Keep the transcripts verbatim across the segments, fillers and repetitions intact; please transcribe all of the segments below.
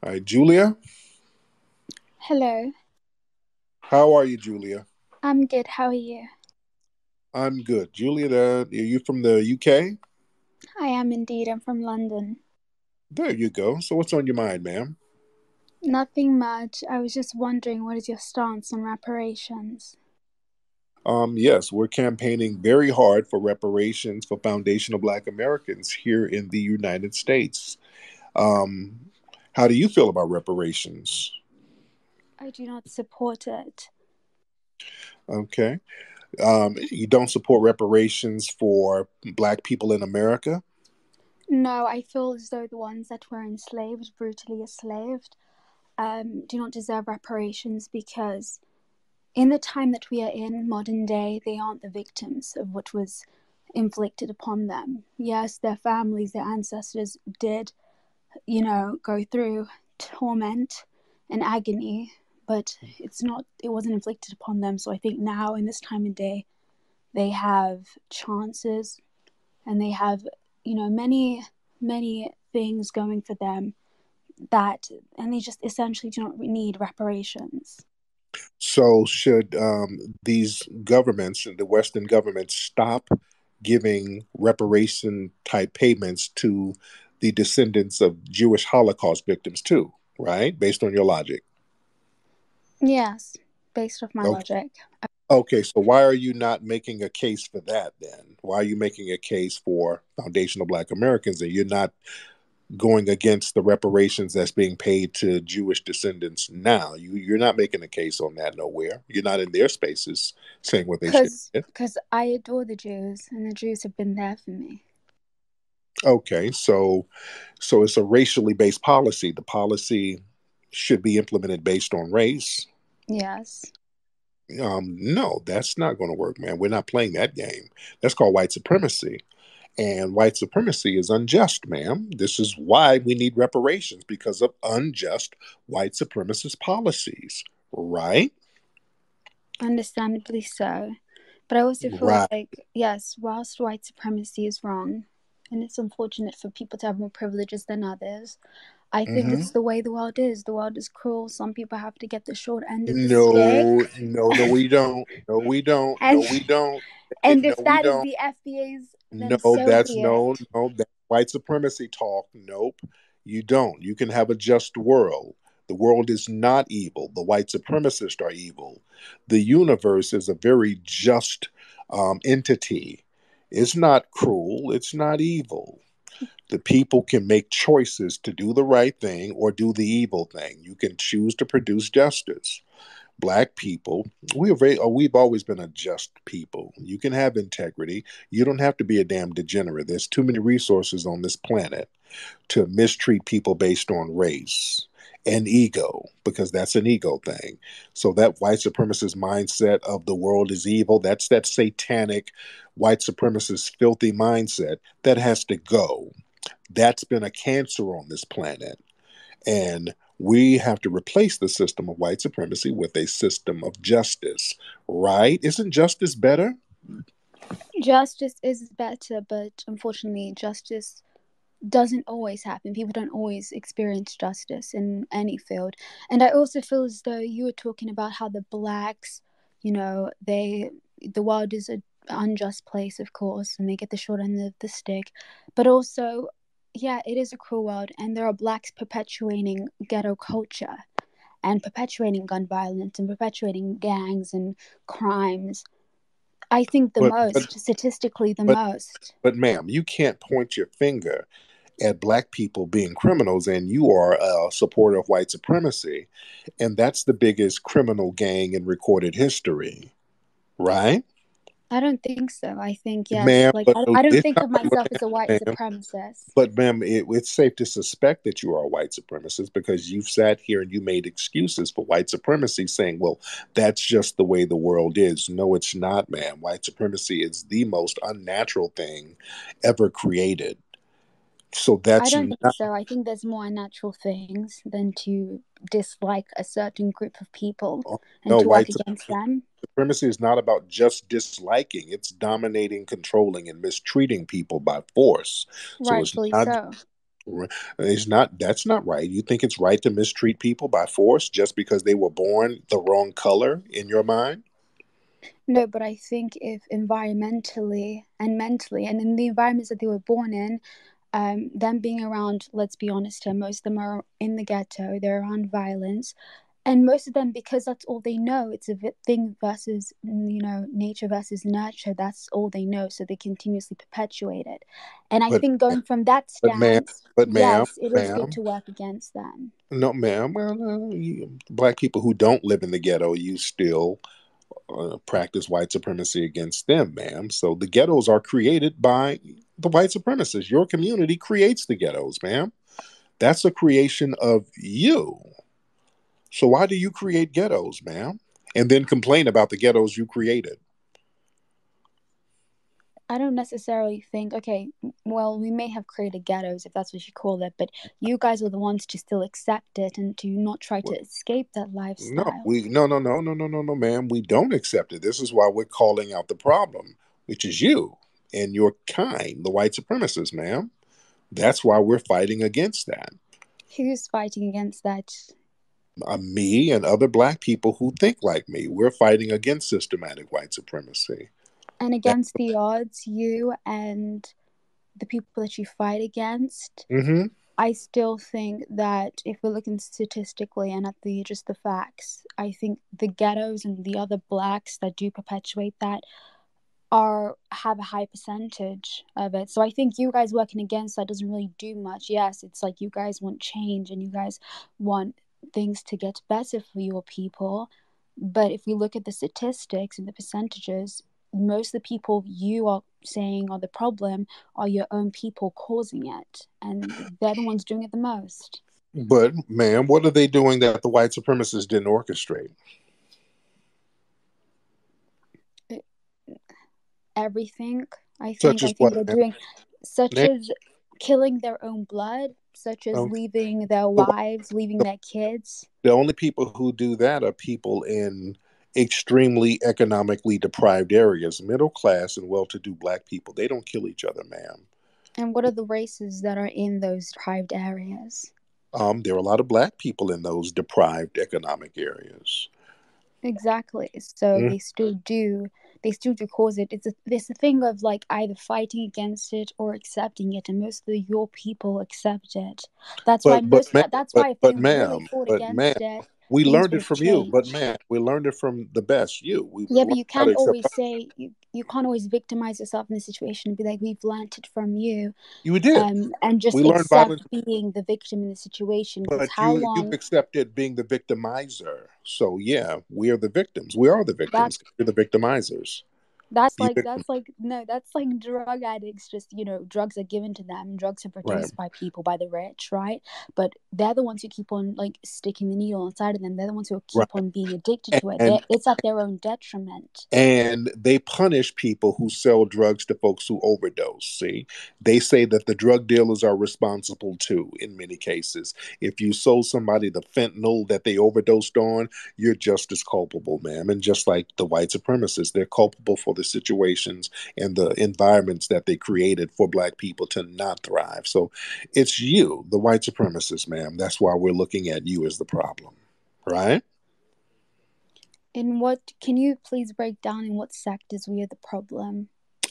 All right, Julia. Hello. How are you, Julia? I'm good. How are you? I'm good. Julia, are you from the U K? I am indeed. I'm from London. There you go. So what's on your mind, ma'am? Nothing much. I was just wondering, what is your stance on reparations? Um, yes, we're campaigning very hard for reparations for Foundational Black Americans here in the United States. Um, how do you feel about reparations? I do not support it. Okay. Um, you don't support reparations for Black people in America? No, I feel as though the ones that were enslaved, brutally enslaved, um, do not deserve reparations because in the time that we are in, modern day, they aren't the victims of what was inflicted upon them. Yes, their families, their ancestors did, you know, go through torment and agony, but it's not, it wasn't inflicted upon them. So I think now in this time of day, they have chances and they have, you know, many, many things going for them that, and they just essentially do not need reparations. So should um, these governments, the Western governments, stop giving reparation-type payments to the descendants of Jewish Holocaust victims too, right? Based on your logic. Yes, based off my okay. logic. Okay, so why are you not making a case for that then? Why are you making a case for Foundational Black Americans and you're not going against the reparations that's being paid to Jewish descendants now? You, you're not making a case on that nowhere. You're not in their spaces saying what they should do. Because I adore the Jews, and the Jews have been there for me. Okay, so so it's a racially based policy. The policy should be implemented based on race. Yes. Um, no, that's not going to work, man. We're not playing that game. That's called white supremacy. And white supremacy is unjust, ma'am. This is why we need reparations, because of unjust white supremacist policies, right? Understandably so. But I also feel right. like, yes, whilst white supremacy is wrong, and it's unfortunate for people to have more privileges than others, I think mm-hmm. it's the way the world is. The world is cruel. Some people have to get the short end of the no, stick. No, no, we don't. No, we don't. And, no, we don't. And no, if that is the F B A's No, so that's weird. no, no, that's white supremacy talk. Nope, you don't. You can have a just world. The world is not evil. The white supremacists are evil. The universe is a very just um, entity. It's not cruel. It's not evil. The people can make choices to do the right thing or do the evil thing. You can choose to produce justice. Black people, we are very, we've always been a just people. You can have integrity. You don't have to be a damn degenerate. There's too many resources on this planet to mistreat people based on race and ego, because that's an ego thing. So that white supremacist mindset of the world is evil, that's that satanic white supremacist filthy mindset that has to go. That's been a cancer on this planet. And we have to replace the system of white supremacy with a system of justice, right? Isn't justice better? Justice is better, but unfortunately, justice doesn't always happen. People don't always experience justice in any field. And I also feel as though you were talking about how the blacks, you know, they, the world is an unjust place, of course, and they get the short end of the stick. But also, yeah, it is a cruel world, and there are blacks perpetuating ghetto culture and perpetuating gun violence and perpetuating gangs and crimes. I think the but, most, but, statistically the but, most. But ma'am, you can't point your finger at black people being criminals and you are a supporter of white supremacy, and that's the biggest criminal gang in recorded history, right? I don't think so. I think, yeah. Ma'am, like, I, I don't think of myself as a white supremacist. But, ma'am, it, it's safe to suspect that you are a white supremacist because you've sat here and you made excuses for white supremacy saying, well, that's just the way the world is. No, it's not, ma'am. White supremacy is the most unnatural thing ever created. So that's I don't not- think so. I think there's more unnatural things than to dislike a certain group of people oh, and no, to work against supremacy. them. Supremacy is not about just disliking. It's dominating, controlling, and mistreating people by force. Rightfully so. It's not, so. It's not, that's not right. You think it's right to mistreat people by force just because they were born the wrong color in your mind? No, but I think if environmentally and mentally, and in the environments that they were born in, um, them being around, let's be honest here, most of them are in the ghetto, they're around violence. And most of them, because that's all they know, it's a thing versus, you know, nature versus nurture. That's all they know. So they continuously perpetuate it. And I but, think going from that stance, but ma'am, but ma'am, yes, it ma'am. is good to work against them. No, ma'am. Well, uh, you, black people who don't live in the ghetto, you still uh, practice white supremacy against them, ma'am. So the ghettos are created by the white supremacists. Your community creates the ghettos, ma'am. That's a creation of you. So why do you create ghettos, ma'am, and then complain about the ghettos you created? I don't necessarily think, okay, well, we may have created ghettos, if that's what you call it, but you guys are the ones to still accept it and to not try to escape that lifestyle. No, we, no, no, no, no, no, no, no, ma'am. We don't accept it. This is why we're calling out the problem, which is you and your kind, the white supremacists, ma'am. That's why we're fighting against that. Who's fighting against that? Uh, me and other black people who think like me. We're fighting against systematic white supremacy. And against That's the odds, you and the people that you fight against, mm-hmm. I still think that if we're looking statistically and at the just the facts, I think the ghettos and the other blacks that do perpetuate that are have a high percentage of it. So I think you guys working against that doesn't really do much. Yes, it's like you guys want change and you guys want things to get better for your people, but if we look at the statistics and the percentages, most of the people you are saying are the problem are your own people causing it, and they're the ones doing it the most. But ma'am, what are they doing that the white supremacists didn't orchestrate? Everything, I think, such as I think what they're doing, such Next. as killing their own blood, such as um, leaving their wives, leaving their kids. The only people who do that are people in extremely economically deprived areas, middle class and well-to-do black people. They don't kill each other, ma'am. And what are the races that are in those deprived areas? Um, there are a lot of black people in those deprived economic areas. Exactly. So mm-hmm. they still do. They still do cause it. It's a, it's a thing of like either fighting against it or accepting it, and most of the, your people accept it. That's but, why. But most, ma- that's but, why. But, but ma'am, really but ma'am, it, we learned it from change. you. But ma'am, we learned it from the best you. We yeah, but you can't always say you, you can't always victimize yourself in a situation and be like, we've learned it from you. You did, um, and just we accept being the victim in the situation. But how you, long... you accepted being the victimizer. So yeah, we are the victims. We are the victims. We're the victimizers. That's the like victim. that's like no, that's like drug addicts. Just you know, drugs are given to them. Drugs are produced right. by people, by the rich, right? But they're the ones who keep on like sticking the needle inside of them. They're the ones who keep right. on being addicted and, to it. They're, it's at their own detriment. And they punish people who sell drugs to folks who overdose. See, they say that the drug dealers are responsible too. In many cases, if you sold somebody the fentanyl that they overdosed on, you're just as culpable, ma'am. And just like the white supremacists, they're culpable for the situations and the environments that they created for black people to not thrive. So it's you, the white supremacist, ma'am. That's why we're looking at you as the problem, right? And what, can you please break down in what sectors we are the problem?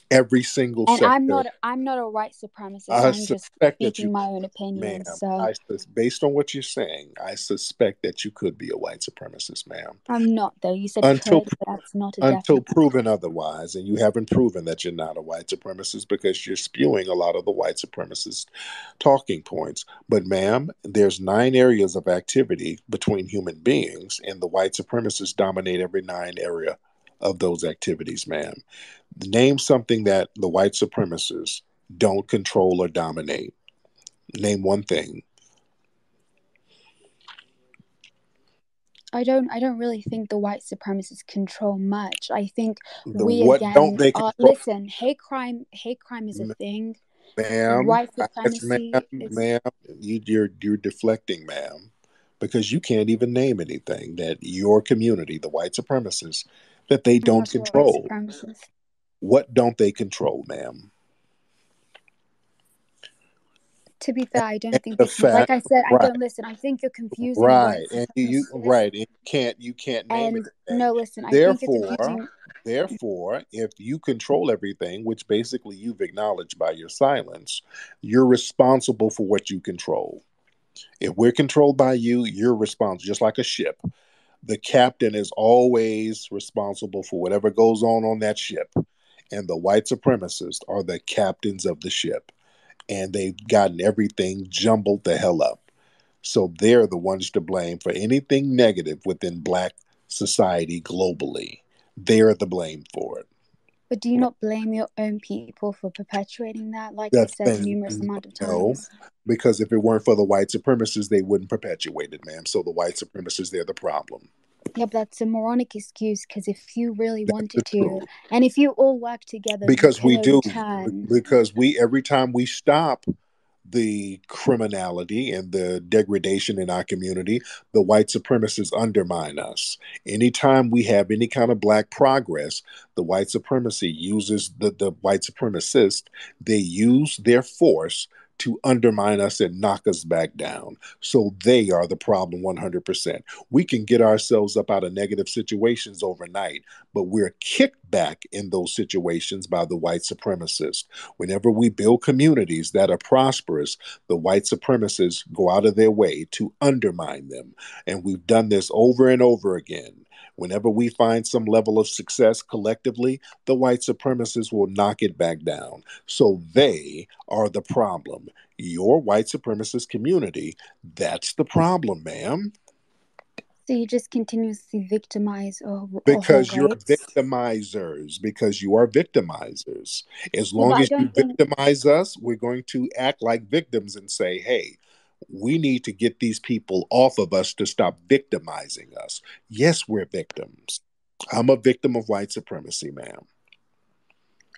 Every single and sector. And I'm not, I'm not a white supremacist. I I'm just speaking you, my own opinion. So. I, based on what you're saying, I suspect that you could be a white supremacist, ma'am. I'm not, though. You said until, could, but that's not a Until definite. proven otherwise, and you haven't proven that you're not a white supremacist because you're spewing a lot of the white supremacist talking points. But, ma'am, there's nine areas of activity between human beings, and the white supremacists dominate every nine area of those activities, ma'am. Name something that the white supremacists don't control or dominate. Name one thing. I don't. I don't really think the white supremacists control much. I think the, we what again. Don't they uh, listen, hate crime. Hate crime is a thing. Ma'am, white supremacy ma'am, is... ma'am you, you're you're deflecting, ma'am, because you can't even name anything that your community, the white supremacists, that they don't control. What don't they control, ma'am? To be fair, I don't and think that. Like I said, right. I don't listen. I think you're confusing. Right, and you right, and you can't you can't name and it. No, listen. Therefore, I think it's therefore, if you control everything, which basically you've acknowledged by your silence, you're responsible for what you control. If we're controlled by you, you're responsible. Just like a ship, the captain is always responsible for whatever goes on on that ship, and the white supremacists are the captains of the ship. And they've gotten everything jumbled the hell up. So they're the ones to blame for anything negative within Black society globally. They're the blame for it. But do you not blame your own people for perpetuating that? Like I said numerous amount of times. No, because if it weren't for the white supremacists, they wouldn't perpetuate it, ma'am. So the white supremacists, they're the problem. Yeah, but that's a moronic excuse, because if you really that's wanted to, truth. And if you all work together... Because we do. Can. Because we, every time we stop the criminality and the degradation in our community, the white supremacists undermine us. Anytime we have any kind of Black progress, the white supremacy uses, the, the white supremacists, they use their force to undermine us and knock us back down. So they are the problem one hundred percent. We can get ourselves up out of negative situations overnight, but we're kicked back in those situations by the white supremacists. Whenever we build communities that are prosperous, the white supremacists go out of their way to undermine them. And we've done this over and over again. Whenever we find some level of success collectively, the white supremacists will knock it back down. So they are the problem. Your white supremacist community, that's the problem, ma'am. So you just continuously victimize or, because or you're rights? victimizers, because you are victimizers. As long well, as you think... victimize us, we're going to act like victims and say, hey, we need to get these people off of us to stop victimizing us. Yes, we're victims. I'm a victim of white supremacy, ma'am.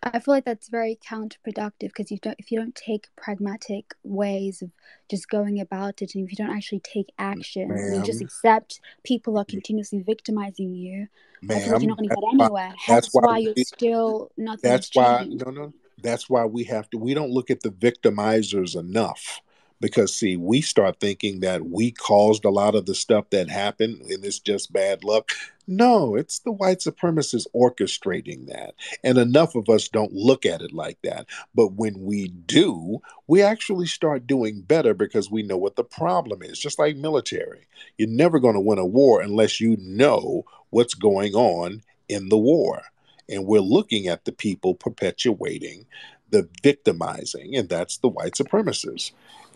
I feel like that's very counterproductive, because you don't, if you don't take pragmatic ways of just going about it, and if you don't actually take action, you just accept people are continuously victimizing you, I feel like you're not going to get anywhere. That's why, why you're we, still nothing. That's why no, no. That's why we have to. We don't look at the victimizers enough. Because, see, we start thinking that we caused a lot of the stuff that happened and it's just bad luck. No, it's the white supremacists orchestrating that. And enough of us don't look at it like that. But when we do, we actually start doing better because we know what the problem is. Just like military. You're never going to win a war unless you know what's going on in the war. And we're looking at the people perpetuating the victimizing, and that's the white supremacists.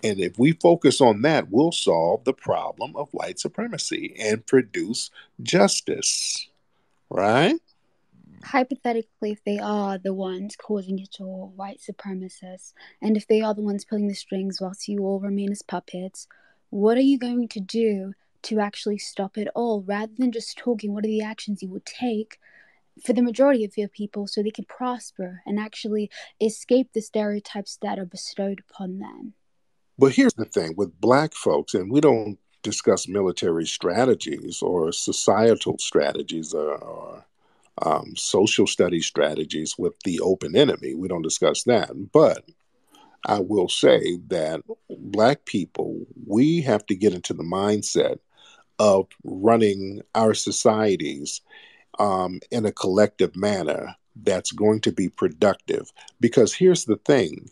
And if we focus on that, we'll solve the problem of white supremacy and produce justice, right? Hypothetically, if they are the ones causing it all, white supremacists, and if they are the ones pulling the strings whilst you all remain as puppets, what are you going to do to actually stop it all? Rather than just talking, what are the actions you will take for the majority of your people so they can prosper and actually escape the stereotypes that are bestowed upon them? But here's the thing with Black folks, and we don't discuss military strategies or societal strategies or, or um, social studies strategies with the open enemy. We don't discuss that. But I will say that Black people, we have to get into the mindset of running our societies um, in a collective manner that's going to be productive. Because here's the thing.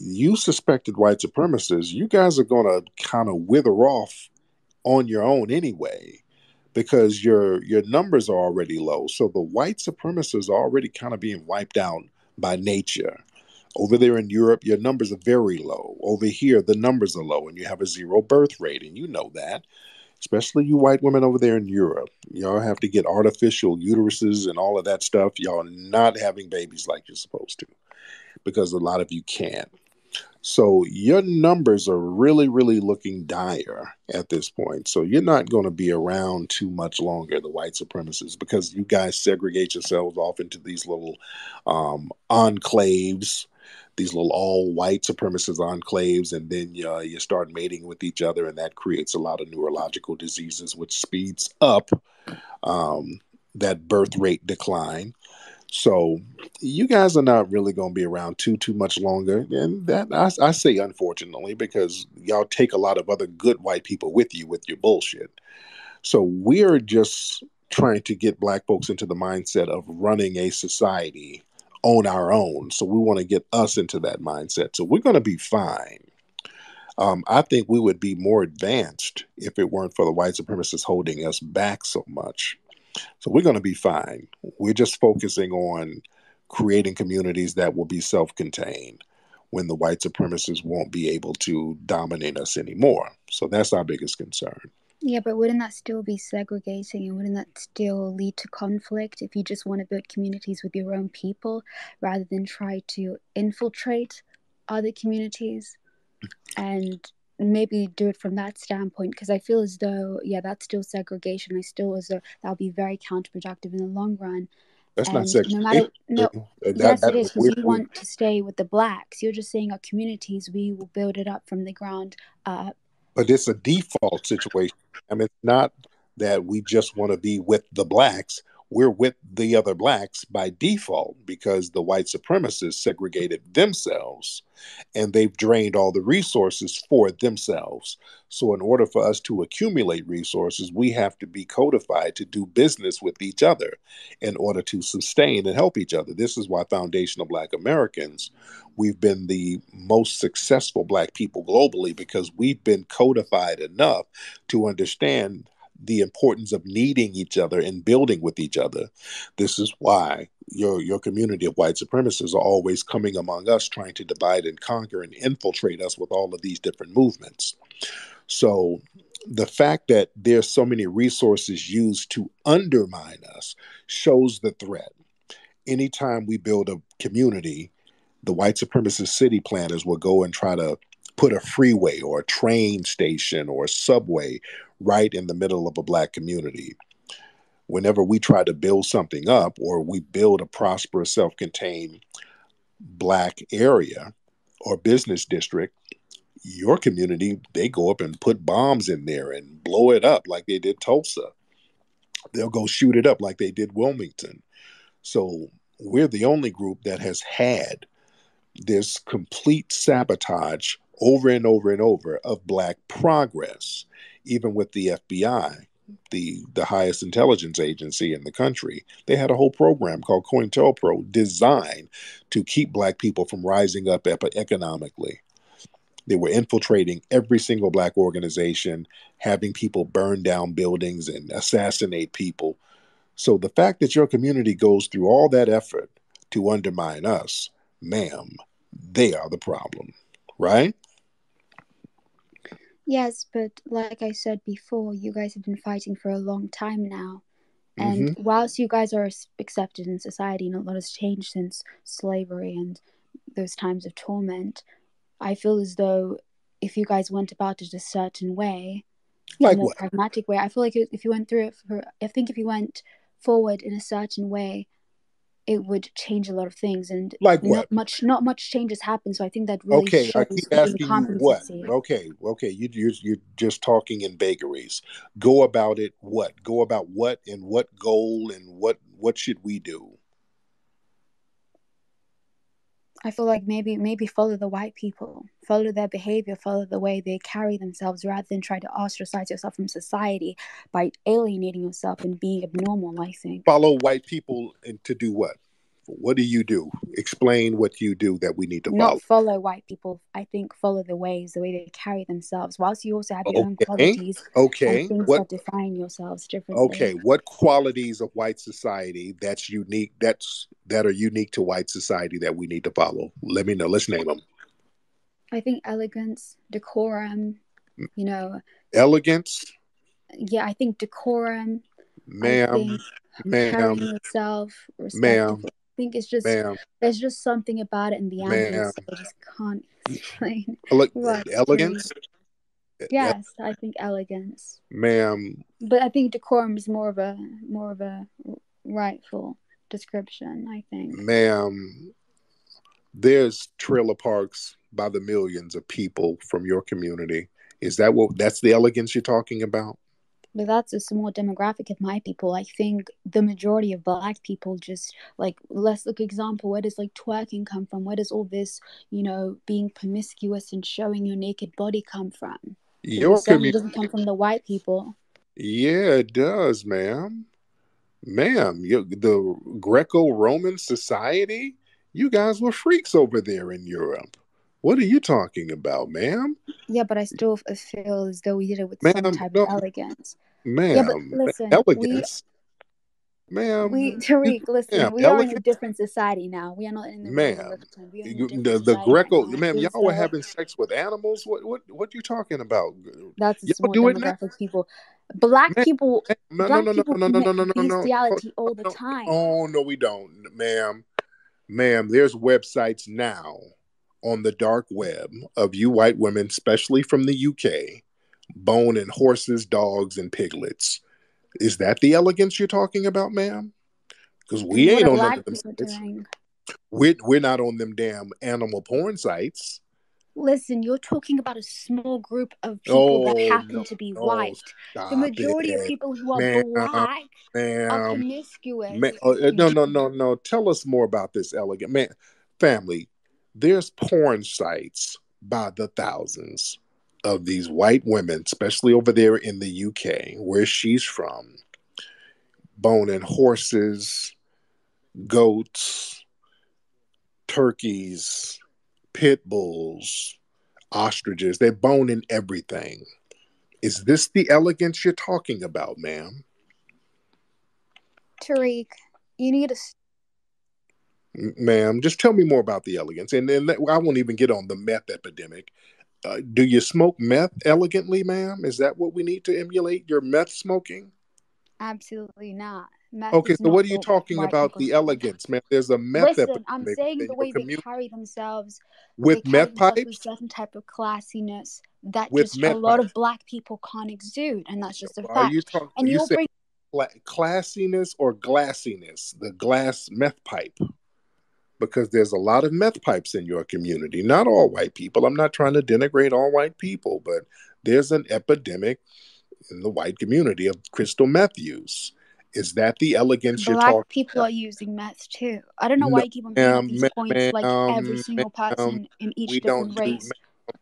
You suspected white supremacists, you guys are going to kind of wither off on your own anyway, because your your numbers are already low. So the white supremacists are already kind of being wiped out by nature. Over there in Europe, your numbers are very low. Over here, the numbers are low, and you have a zero birth rate, and you know that. Especially you white women over there in Europe. Y'all have to get artificial uteruses and all of that stuff. Y'all not having babies like you're supposed to, because a lot of you can't. So your numbers are really, really looking dire at this point. So you're not going to be around too much longer, the white supremacists, because you guys segregate yourselves off into these little um, enclaves, these little all-white supremacist enclaves, and then uh, you start mating with each other, and that creates a lot of neurological diseases, which speeds up um, that birth rate decline. So you guys are not really going to be around too, too much longer. And that I, I say, unfortunately, because y'all take a lot of other good white people with you with your bullshit. So we're just trying to get black folks into the mindset of running a society on our own. So we want to get us into that mindset. So we're going to be fine. Um, I think we would be more advanced if it weren't for the white supremacists holding us back so much. So we're going to be fine. We're just focusing on creating communities that will be self-contained when the white supremacists won't be able to dominate us anymore. So that's our biggest concern. Yeah, but wouldn't that still be segregating, and wouldn't that still lead to conflict if you just want to build communities with your own people rather than try to infiltrate other communities? And maybe do it from that standpoint, because I feel as though, yeah, that's still segregation. I still as though that'll be very counterproductive in the long run. That's and not segregation. No matter, no, that, yes, that, it is, because you want to stay with the blacks. You're just saying our communities, we will build it up from the ground up. But it's a default situation. I mean, it's not that we just want to be with the blacks. We're with the other blacks by default because the white supremacists segregated themselves and they've drained all the resources for themselves. So in order for us to accumulate resources, we have to be codified to do business with each other in order to sustain and help each other. This is why Foundational Black Americans, we've been the most successful black people globally, because we've been codified enough to understand the importance of needing each other and building with each other. This is why your your community of white supremacists are always coming among us, trying to divide and conquer and infiltrate us with all of these different movements. So the fact that there's so many resources used to undermine us shows the threat. Anytime we build a community, the white supremacist city planners will go and try to put a freeway or a train station or a subway right in the middle of a black community. Whenever we try to build something up, or we build a prosperous, self-contained black area or business district, your community, they go up and put bombs in there and blow it up like they did Tulsa. They'll go shoot it up like they did Wilmington. So we're the only group that has had this complete sabotage over and over and over of black progress, even with the F B I, the, the highest intelligence agency in the country. They had a whole program called COINTELPRO designed to keep black people from rising up economically. They were infiltrating every single black organization, having people burn down buildings and assassinate people. So the fact that your community goes through all that effort to undermine us, ma'am, they are the problem, right? Yes, but like I said before, you guys have been fighting for a long time now. And mm-hmm. whilst you guys are accepted in society, and a lot has changed since slavery and those times of torment, I feel as though if you guys went about it a certain way, like in a what? pragmatic way, I feel like if you went through it, for, I think if you went forward in a certain way, it would change a lot of things, and like not much, not much changes happen. So I think that really okay. I keep asking you what? Okay, okay. You you're, you're just talking in vagaries. Go about it. What? Go about what? And what goal? And what? What should we do? I feel like maybe maybe follow the white people, follow their behavior, follow the way they carry themselves, rather than try to ostracize yourself from society by alienating yourself and being abnormal, I think. Follow white people and to do what? What do you do? Explain what you do that we need to follow. Not follow white people. I think follow the ways, the way they carry themselves, whilst you also have your okay. own qualities okay. and things what? that define yourselves differently. Okay, what qualities of white society that's unique, that's that are unique to white society that we need to follow? Let me know. Let's name them. I think elegance, decorum, you know. Elegance? Yeah, I think decorum. Ma'am. I think ma'am. Carrying yourself. Ma'am. I think it's just Ma'am. there's just something about it in the animals that I just can't explain. Ele- what, elegance? Yes, I think elegance. Ma'am. But I think decorum is more of a more of a rightful description, I think. Ma'am, there's trailer parks by the millions of people from your community. Is that what that's the elegance you're talking about? But that's a small demographic of my people. I think the majority of Black people just, like, let's look example, where does, like, twerking come from? Where does all this, you know, being promiscuous and showing your naked body come from? Your community doesn't come from the white people. Yeah, it does, ma'am. Ma'am, you, the Greco-Roman society, you guys were freaks over there in Europe. What are you talking about, ma'am? Yeah, but I still feel as though we did it with ma'am, some type no. of elegance. Ma'am, yeah, but listen, elegance. We, ma'am, we, Tariq, listen, ma'am, we elegance? Are in a different society now. We are not in the ma'am. We are in the, the Greco, now. Ma'am, y'all so, were having sex with animals. What, what, what you talking about? That's a small demographic of people. Black ma'am. people, no, black no, no, people no, no, no, no, no, no, no, bestiality all the time. Oh no, we don't, ma'am, ma'am. There's websites now on the dark web of you white women, especially from the U K, bone and horses, dogs, and piglets. Is that the elegance you're talking about, ma'am? Because we ain't on none of them sites. We're, we're not on them damn animal porn sites. Listen, you're talking about a small group of people oh, that happen no, to be no, white. The majority it. of people who are ma'am, black ma'am, are promiscuous. Ma'am, uh, no, no, no, no. Tell us more about this elegant man. Family, there's porn sites by the thousands of these white women, especially over there in the U K, where she's from, boning horses, goats, turkeys, pit bulls, ostriches. They're boning everything. Is this the elegance you're talking about, ma'am? Tariq, you need a... Ma'am, just tell me more about the elegance. And then I won't even get on the meth epidemic. Uh, do you smoke meth elegantly, ma'am? Is that what we need to emulate, your meth smoking? Absolutely not. Meth okay, so what are you talking about the elegance, ma'am? There's a meth Listen, epidemic. I'm saying the way they carry themselves. With carry meth themselves pipes? With certain type of classiness that with just a lot pipes. Of black people can't exude. And that's just a are fact. You talk- and you say bring- classiness or glassiness? The glass meth pipe? Because there's a lot of meth pipes in your community. Not all white people. I'm not trying to denigrate all white people, but there's an epidemic in the white community of crystal meth use. Is that the elegance Black you're talking about? Black people are using meth too. I don't know why no, you keep on making these points like every single person in each we different don't race. Do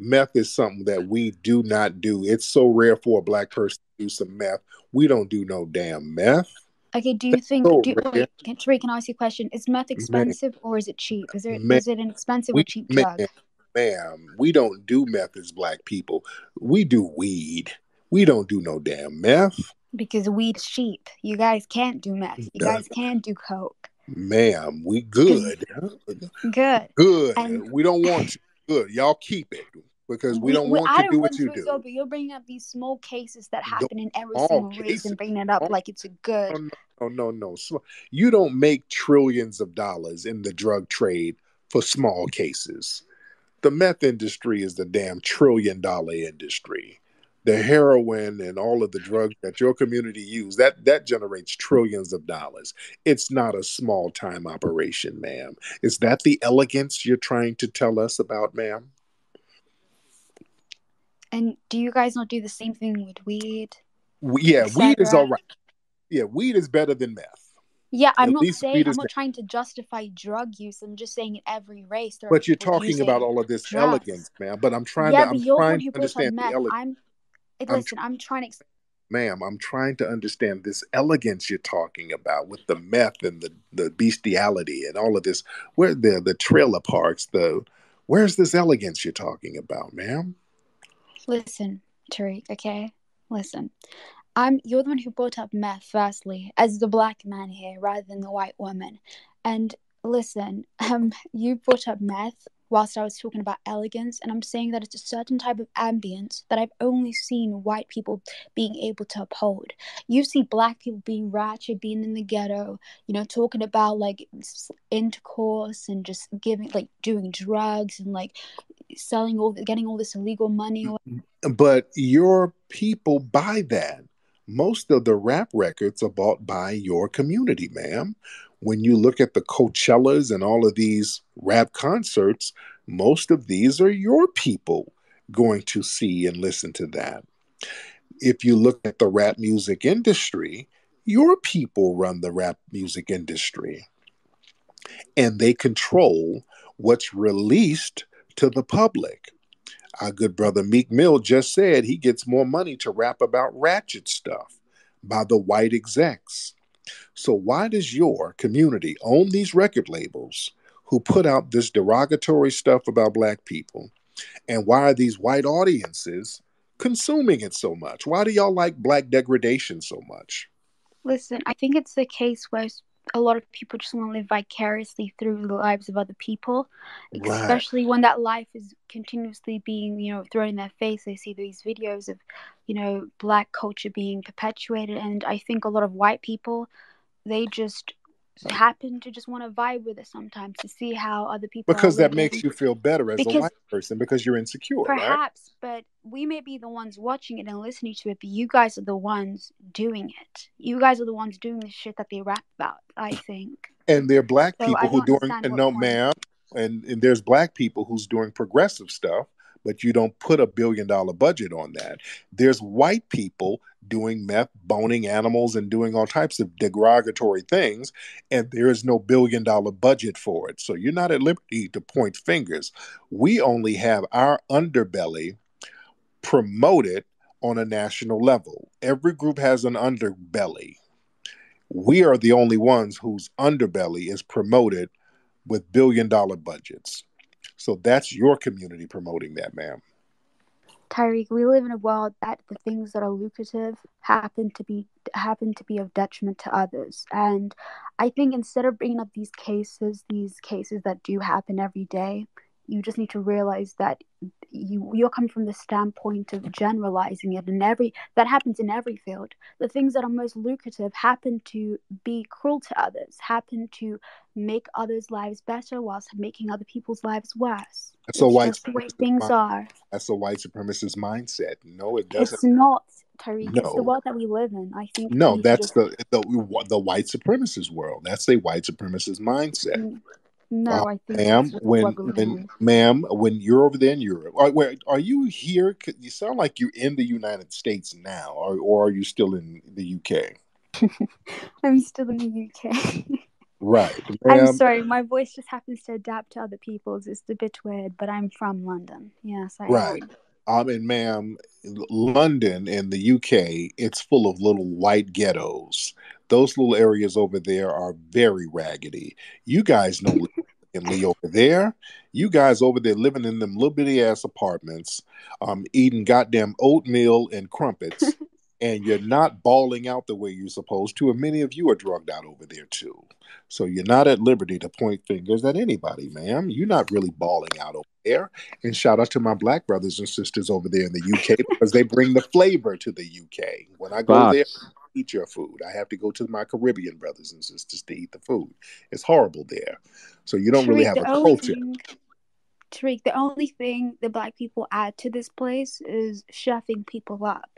meth. Meth is something that we do not do. It's so rare for a black person to do some meth. We don't do no damn meth. Okay, do you That's think, so do, wait, can, Tariq, can I ask you a question? Is meth expensive ma'am. Or is it cheap? Is, there, is it an expensive we, or cheap ma'am, drug? Ma'am, we don't do meth as black people. We do weed. We don't do no damn meth. Because weed's cheap. You guys can't do meth. You guys can do coke. Ma'am, we good. Good. Good. And we don't want you. Good. Y'all keep it. Because we, we don't want we, to don't do what you do. So, but you're bringing up these small cases that happen don't, in every single race and bringing it up like it's a good. No, no, no. no. So you don't make trillions of dollars in the drug trade for small cases. The meth industry is the damn trillion dollar industry. The heroin and all of the drugs that your community use, that, that generates trillions of dollars. It's not a small-time operation, ma'am. Is that the elegance you're trying to tell us about, ma'am? And do you guys not do the same thing with weed? We, yeah, weed is all right. Yeah, weed is better than meth. Yeah, I'm At not saying I'm not meth. trying to justify drug use. I'm just saying in every race. There but are you're talking about all of this drugs. Elegance, ma'am. But I'm trying yeah, to. I'm but you're trying to understand the elegance. I'm, listen, I'm, tr- I'm trying to. Ma'am, I'm trying to understand this elegance you're talking about with the meth and the, the bestiality and all of this. Where the the trailer parks, the where's this elegance you're talking about, ma'am? Listen, Tariq, okay? Listen. I'm you're the one who brought up meth, firstly, as the black man here rather than the white woman. And listen, um, you brought up meth whilst I was talking about elegance, and I'm saying that it's a certain type of ambience that I've only seen white people being able to uphold. You see black people being ratchet, being in the ghetto, you know, talking about, like, intercourse and just giving, like, doing drugs and, like, selling all, getting all this illegal money. But your people buy that. Most of the rap records are bought by your community, ma'am. When you look at the Coachellas and all of these rap concerts, most of these are your people going to see and listen to that. if you look at the rap music industry, your people run the rap music industry, and they control what's released to the public. Our good brother Meek Mill just said he gets more money to rap about ratchet stuff by the white execs. So why does your community own these record labels who put out this derogatory stuff about black people? And why are these white audiences consuming it so much? Why do y'all like black degradation so much? Listen, I think it's the case where a lot of people just want to live vicariously through the lives of other people, especially right. when that life is continuously being, you know, thrown in their face. They see these videos of, you know, black culture being perpetuated. And I think a lot of white people, they just happen to just want to vibe with it sometimes to see how other people because that makes you feel better as because, a white person because you're insecure perhaps right? But we may be the ones watching it and listening to it, but you guys are the ones doing it. You guys are the ones doing the shit that they rap about, I think. And they're black so people who doing and no ma'am and, and there's black people who's doing progressive stuff, but you don't put a billion dollar budget on that. There's white people doing meth, boning animals, and doing all types of derogatory things, and there is no billion dollar budget for it. So you're not at liberty to point fingers. We only have our underbelly promoted on a national level. Every group has an underbelly. We are the only ones whose underbelly is promoted with billion dollar budgets. So that's your community promoting that, ma'am. Tariq, we live in a world that the things that are lucrative happen to be happen to be of detriment to others. And I think instead of bringing up these cases, these cases that do happen every day, you just need to realize that you you're coming from the standpoint of generalizing it, and every that happens in every field. The things that are most lucrative happen to be cruel to others, happen to make others' lives better whilst making other people's lives worse. That's a white just the way things are. That's a white supremacist mindset. No, it doesn't. It's not, Tariq. No. It's the world that we live in. I think. No, that's just... the, the the white supremacist world. That's a white supremacist mindset. Mm. No, uh, I think ma'am, when, when, ma'am, when you're over there in Europe, are, where, are you here? You sound like you're in the United States now, or, or are you still in the U K? I'm still in the U K. Right. Ma'am. I'm sorry, my voice just happens to adapt to other people's. It's a bit weird, but I'm from London. Yes, I right. am. Um, and ma'am, London and the U K, it's full of little white ghettos. Those little areas over there are very raggedy. You guys know Lee over there. You guys over there living in them little bitty ass apartments, um, eating goddamn oatmeal and crumpets, and you're not bawling out the way you're supposed to. And many of you are drugged out over there too. So you're not at liberty to point fingers at anybody, ma'am. You're not really bawling out over there. And shout out to my black brothers and sisters over there in the U K because they bring the flavor to the U K. When I go Box. there, I eat your food. I have to go to my Caribbean brothers and sisters to eat the food. It's horrible there. So you don't Tariq, really have a culture. Thing, Tariq, the only thing the black people add to this place is chefing people up.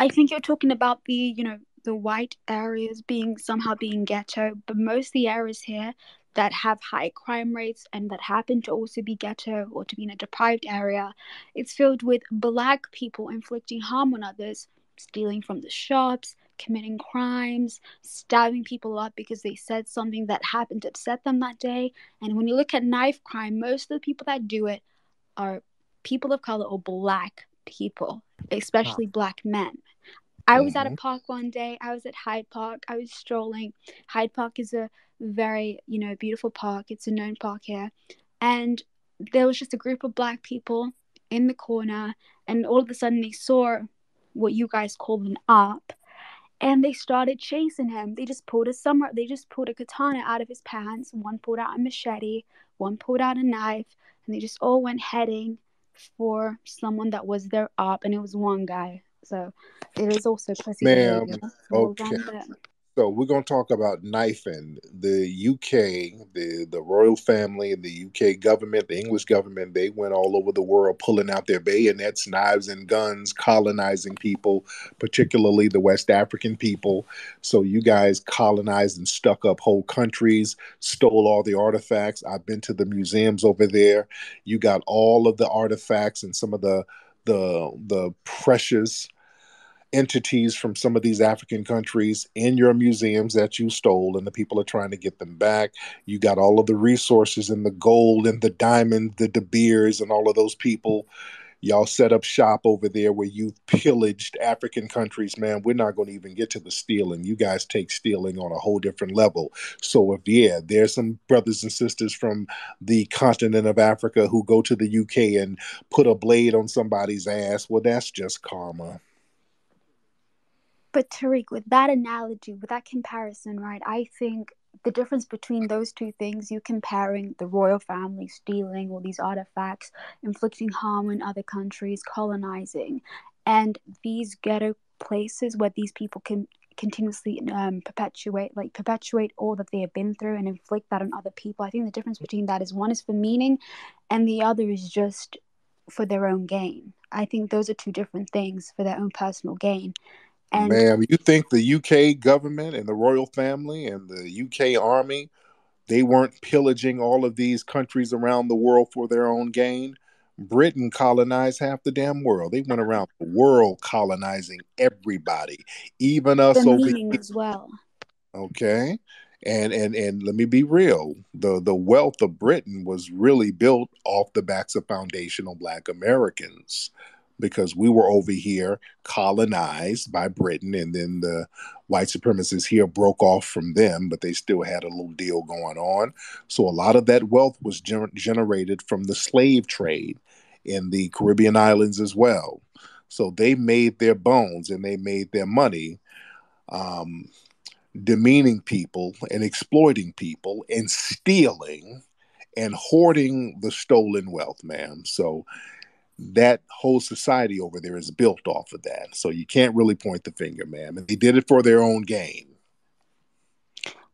I think you're talking about the, you know, the white areas being somehow being ghetto, but most of the areas here that have high crime rates and that happen to also be ghetto or to be in a deprived area, it's filled with black people inflicting harm on others, stealing from the shops, committing crimes, stabbing people up because they said something that happened to upset them that day. And when you look at knife crime, most of the people that do it are people of color or black people, especially wow. black men. I was mm-hmm. at a park one day. I was at Hyde Park. I was strolling. Hyde Park is a very, you know, beautiful park. It's a known park here. And there was just a group of black people in the corner. And all of a sudden they saw what you guys call an op. And they started chasing him. They just pulled a summer. They just pulled a katana out of his pants. One pulled out a machete. One pulled out a knife. And they just all went heading for someone that was their op. And it was one guy. So it is also pussy. Ma'am, okay. So we're going to talk about knifing. The U K, the, the royal family, and the U K government, the English government, they went all over the world pulling out their bayonets, knives, and guns, colonizing people, particularly the West African people. So you guys colonized and stuck up whole countries, stole all the artifacts. I've been to the museums over there. You got all of the artifacts and some of the the the precious entities from some of these African countries in your museums that you stole, and the people are trying to get them back. You got all of the resources and the gold and the diamond, the De Beers and all of those people. Y'all set up shop over there where you've pillaged African countries, man. We're not going to even get to the stealing. You guys take stealing on a whole different level. So if, yeah, there's some brothers and sisters from the continent of Africa who go to the U K and put a blade on somebody's ass, well, that's just karma. But Tariq, with that analogy, with that comparison, right, I think the difference between those two things, you comparing the royal family stealing all these artifacts, inflicting harm in other countries, colonizing, and these ghetto places where these people can continuously um, perpetuate, like perpetuate all that they have been through and inflict that on other people. I think the difference between that is one is for meaning and the other is just for their own gain. I think those are two different things for their own personal gain. And ma'am, you think the U K government and the royal family and the U K army, they weren't pillaging all of these countries around the world for their own gain? Britain colonized half the damn world. They went around the world colonizing everybody, even us over here as well. Okay. And and and let me be real, the, the wealth of Britain was really built off the backs of foundational Black Americans, because we were over here colonized by Britain, and then the white supremacists here broke off from them, but they still had a little deal going on. So a lot of that wealth was gener- generated from the slave trade in the Caribbean islands as well. So they made their bones and they made their money um, demeaning people and exploiting people and stealing and hoarding the stolen wealth, ma'am. So that whole society over there is built off of that. So you can't really point the finger, ma'am. And they did it for their own gain.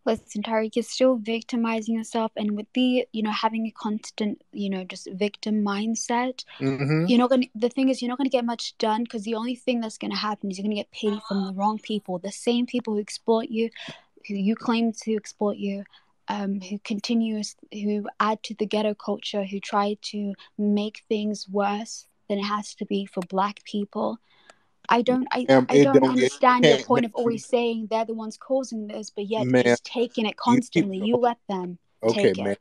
Listen, Tariq, you're still victimizing yourself. And with the, you know, having a constant, you know, just victim mindset, mm-hmm. you're not going to, the thing is, you're not going to get much done, because the only thing that's going to happen is you're going to get pity from the wrong people. The same people who exploit you, who you claim to exploit you. Um, who continues, who add to the ghetto culture, who try to make things worse than it has to be for Black people. I don't, I, um, I don't, don't understand your point of always saying they're the ones causing this, but yet it's taking it constantly. You, you let them okay, take it.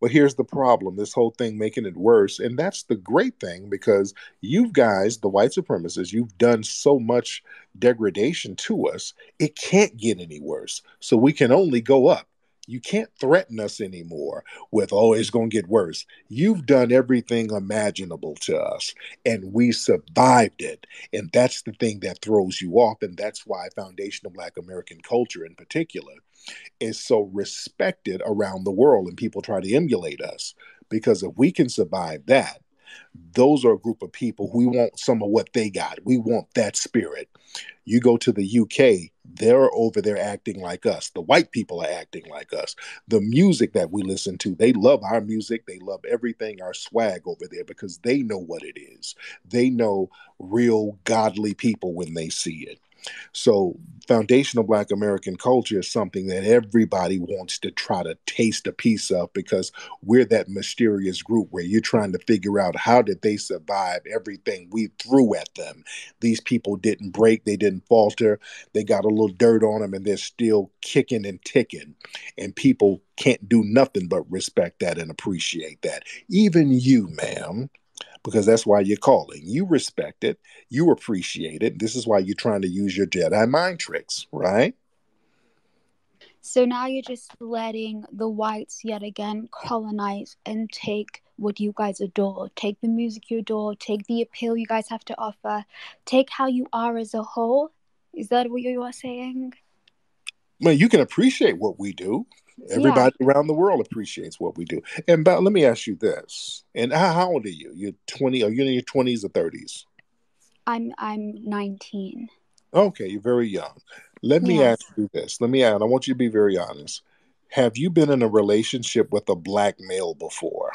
Well, here's the problem, this whole thing making it worse. And that's the great thing, because you guys, the white supremacists, you've done so much degradation to us, it can't get any worse. So we can only go up. You can't threaten us anymore with, oh, it's going to get worse. You've done everything imaginable to us, and we survived it. And that's the thing that throws you off. And that's why foundational Black American culture in particular is so respected around the world, and people try to emulate us. Because if we can survive that, those are a group of people. We want some of what they got. We want that spirit. You go to the U K, they're over there acting like us. The white people are acting like us. The music that we listen to, they love our music. They love everything, our swag over there, because they know what it is. They know real godly people when they see it. So foundational Black American culture is something that everybody wants to try to taste a piece of, because we're that mysterious group where you're trying to figure out, how did they survive everything we threw at them? These people didn't break. They didn't falter. They got a little dirt on them and they're still kicking and ticking. And people can't do nothing but respect that and appreciate that. Even you, ma'am. Because that's why you're calling. You respect it. You appreciate it. This is why you're trying to use your Jedi mind tricks, right? So now you're just letting the whites yet again colonize and take what you guys adore. Take the music you adore. Take the appeal you guys have to offer. Take how you are as a whole. Is that what you are saying? Well, you can appreciate what we do. Everybody yeah. around the world appreciates what we do. And but let me ask you this. And how, how old are you? You're twenty. Are you in your twenties or thirties? I'm I'm nineteen. Okay, you're very young. Let yes. me ask you this. Let me add. I want you to be very honest. Have you been in a relationship with a Black male before?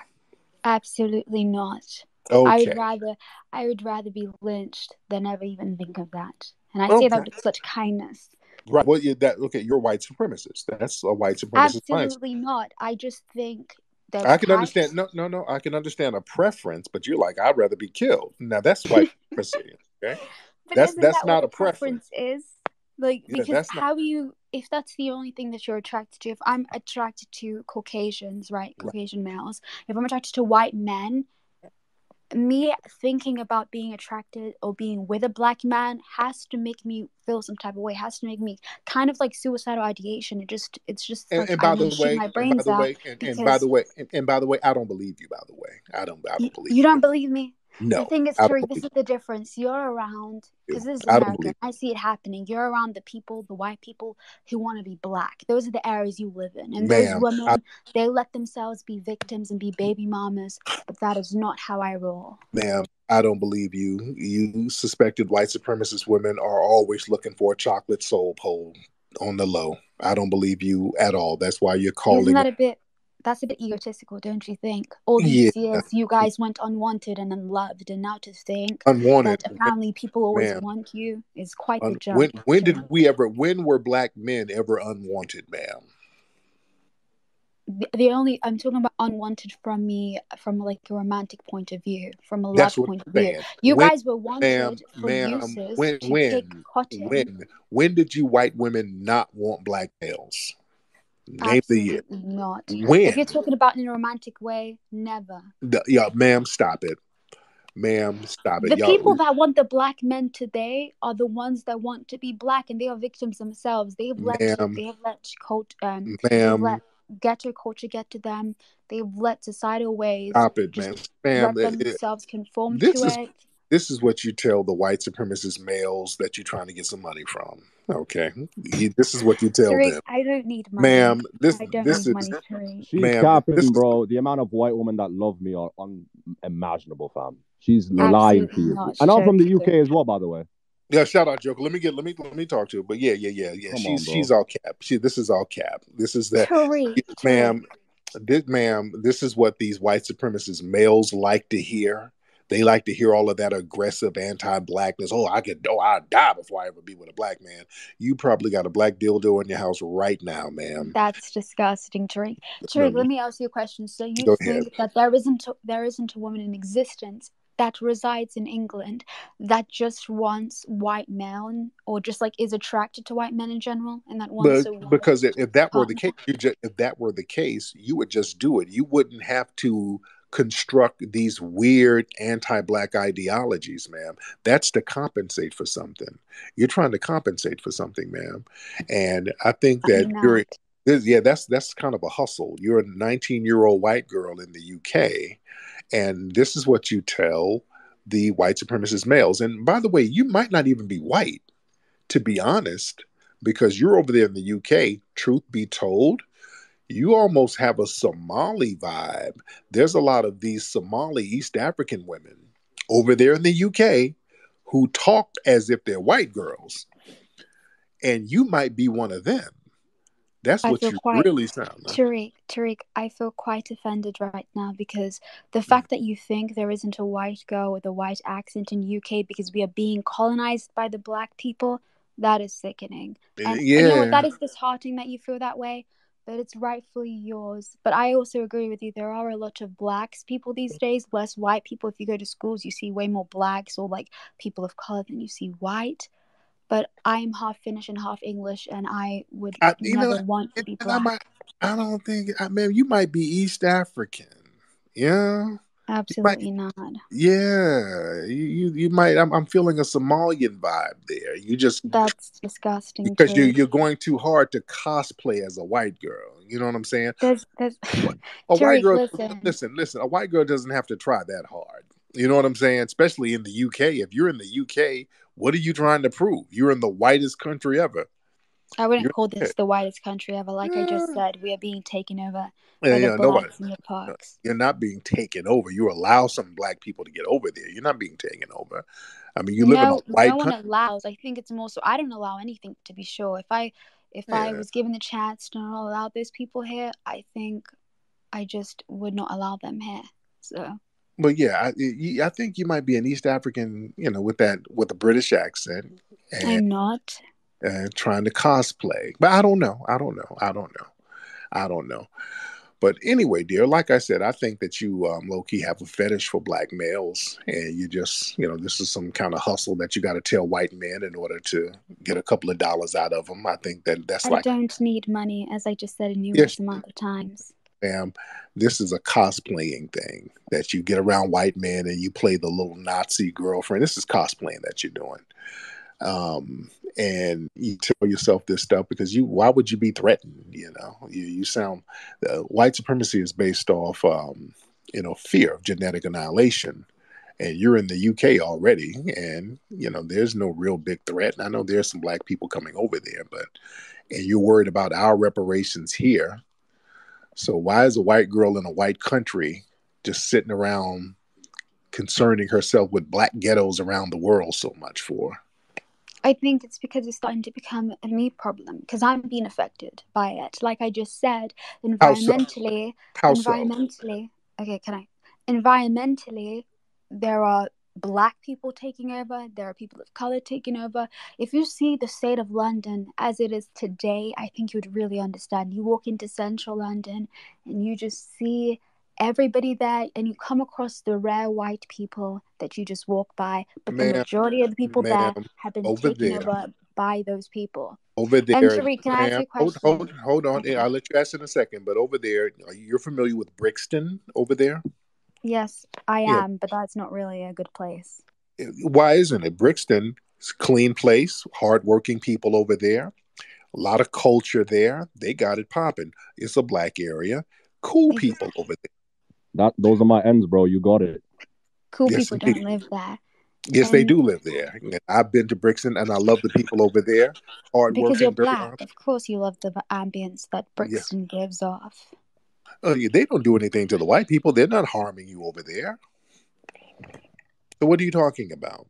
Absolutely not. Okay. I would rather I would rather be lynched than ever even think of that. And I okay. say that with such kindness. Right. Well, you that okay, you're white supremacist. That's a white supremacist. Absolutely mindset. Not. I just think that I can past- understand no no no, I can understand a preference, but you're like, I'd rather be killed. Now that's white supremacy. Okay. But that's that's that not a preference. preference is like yeah, because how not... you if that's the only thing that you're attracted to. If I'm attracted to Caucasians, right, Caucasian right. males. If I'm attracted to white men, me thinking about being attracted or being with a black man has to make me feel some type of way. Has to make me kind of like suicidal ideation. It just it's just and, like and by I'm the way, my brains out. And, and, because... and by the way, and, and by the way, I don't believe you. By the way, I don't. I don't you, believe you. You don't believe me. No, the thing is, Tariq, this is the difference. You're around, because this is America. I, I see it happening. You're around the people, the white people who want to be black. Those are the areas you live in. And Ma'am, those women, I, they let themselves be victims and be baby mamas, but that is not how I roll. Ma'am, I don't believe you. You suspected white supremacist women are always looking for a chocolate soul pole on the low. I don't believe you at all. That's why you're calling. Isn't that a bit... That's a bit egotistical, don't you think? All these yeah. years, you guys went unwanted and unloved, and now to think unwanted. that apparently people always ma'am. want you is quite Un- the job. When, when did we ever? When were black men ever unwanted, ma'am? The, the only I'm talking about unwanted from me, from like a romantic point of view, from a love That's what, point of ma'am. view. You when, guys were wanted ma'am, for ma'am, uses when, to when, pick cotton. When, when did you white women not want black males? Name Absolutely the year. Not. When? If you're talking about in a romantic way, never. The, yeah, ma'am, stop it. Ma'am, stop it. The Y'all, people that want the black men today are the ones that want to be black, and they are victims themselves. They have let they have let cult, um, ma'am, let ghetto culture get to them. They've let societal ways. Stop it, ma'am. Ma'am, let themselves conform to is, it. This is what you tell the white supremacist males that you're trying to get some money from. Okay, this is what you tell Tariq, them. I don't need money, ma'am. This, I don't this need is, money, she's ma'am, capping, this bro. The amount of white women that love me are unimaginable, fam. She's lying to you, and I'm from the U K as well, by the way. Yeah, shout out, Joker. Let me get, let me, let me talk to her. But yeah, yeah, yeah, yeah. Come she's, on, she's all cap. She, this is all cap. This is that, Tariq, ma'am. Tariq. This, ma'am. This is what these white supremacist males like to hear. They like to hear all of that aggressive anti-blackness. Oh, I could, oh, I'd die before I ever be with a black man. You probably got a black dildo in your house right now, ma'am. That's disgusting, Tariq. Tariq, mm-hmm. let me ask you a question. So you Go think ahead. that there isn't a, there isn't a woman in existence that resides in England that just wants white men, or just like is attracted to white men in general, and that wants but, to because if, if that were the case, you just, if that were the case, you would just do it. You wouldn't have to construct these weird anti-black ideologies, ma'am. That's to compensate for something. You're trying to compensate for something, ma'am. And I think that you're, yeah, that's that's kind of a hustle. You're a nineteen-year-old white girl in the U K, and this is what you tell the white supremacist males. And by the way, you might not even be white, to be honest, because you're over there in the U K, truth be told, you almost have a Somali vibe. There's a lot of these Somali East African women over there in the U K who talk as if they're white girls. And you might be one of them. That's what you quite, really sound like. Tariq, Tariq, I feel quite offended right now, because the fact that you think there isn't a white girl with a white accent in U K because we are being colonized by the black people, that is sickening. And, yeah. and you know, that is disheartening that you feel that way. But it's rightfully yours. But I also agree with you. There are a lot of blacks people these days, less white people. If you go to schools, you see way more blacks or like people of color than you see white. But I'm half Finnish and half English, and I would I, never know, want to be black. I, might, I don't think, I mean, you might be East African. Yeah. Absolutely might, not. Yeah, you you, you might. I'm, I'm feeling a Somalian vibe there. You just that's disgusting because too. you you're going too hard to cosplay as a white girl. You know what I'm saying? There's, there's... A Tariq, white girl. Listen. listen, listen. A white girl doesn't have to try that hard. You know what I'm saying? Especially in the U K. If you're in the U K, what are you trying to prove? You're in the whitest country ever. I wouldn't You're, call this the whitest country ever. Like yeah. I just said, we are being taken over by yeah, the yeah, blacks nobody, in the parks. You're not being taken over. You allow some black people to get over there. You're not being taken over. I mean, you live no, in a white no country. No one allows. I think it's more so. I don't allow anything, to be sure. If I if yeah. I was given the chance to not allow those people here, I think I just would not allow them here. So. But yeah, I, I think you might be an East African, you know, with that with a British accent. And I'm not. Uh, trying to cosplay, but I don't know. I don't know. I don't know. I don't know. But anyway, dear, like I said, I think that you um, low-key have a fetish for black males, and you just, you know, this is some kind of hustle that you got to tell white men in order to get a couple of dollars out of them. I think that that's I like... I don't need money, as I just said a numerous yes, amount of times. Ma'am, this is a cosplaying thing that you get around white men and you play the little Nazi girlfriend. This is cosplaying that you're doing. Um, and you tell yourself this stuff because you, why would you be threatened? You know, you, you sound, uh, white supremacy is based off, um, you know, fear of genetic annihilation, and you're in the U K already. And, you know, there's no real big threat. And I know there's some black people coming over there, but, and you're worried about our reparations here. So why is a white girl in a white country just sitting around concerning herself with black ghettos around the world so much for? I think it's because it's starting to become a me problem, because I'm being affected by it. Like I just said, environmentally, How so? How environmentally, so? okay, can I? Environmentally, there are black people taking over. There are people of color taking over. If you see the state of London as it is today, I think you'd really understand. You walk into central London and you just see everybody there, and you come across the rare white people that you just walk by, but ma'am, the majority of the people there have been over taken there. over by those people. Over there, Tariq, can I ask you a question? Hold, hold, hold on, okay. I'll let you ask in a second, but over there, you're familiar with Brixton over there? Yes, I yeah. am, but that's not really a good place. Why isn't it? Brixton is a clean place, hardworking people over there, a lot of culture there. They got it popping. It's a black area. Cool people exactly. over there. That, those are my ends, bro. You got it. Cool yes, people indeed. don't live there. Yes, and they do live there. I've been to Brixton, and I love the people over there. Hard because working, you're black, of course you love the ambience that Brixton yes. gives off. Uh, they don't do anything to the white people. They're not harming you over there. So what are you talking about?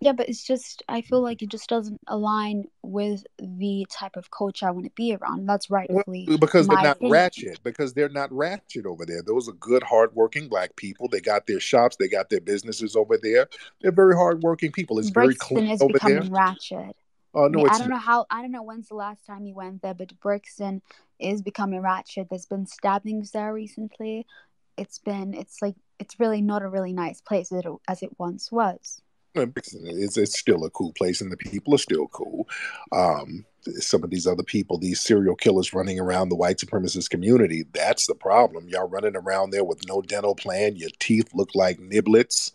Yeah, but it's just, I feel like it just doesn't align with the type of culture I want to be around. That's rightfully well, Because they're not opinion. ratchet. Because they're not ratchet over there. Those are good, hardworking black people. They got their shops. They got their businesses over there. They're very hardworking people. It's Brixton very clean over there. Brixton is becoming ratchet. Oh, no, I, mean, it's... I don't know how. I don't know when's the last time you went there, but Brixton is becoming ratchet. There's been stabbings there recently. It's been. It's like it's really not a really nice place as it, as it once was. Brixton is it's still a cool place, and the people are still cool. Um, some of these other people, these serial killers running around the white supremacist community, that's the problem. Y'all running around there with no dental plan. Your teeth look like niblets.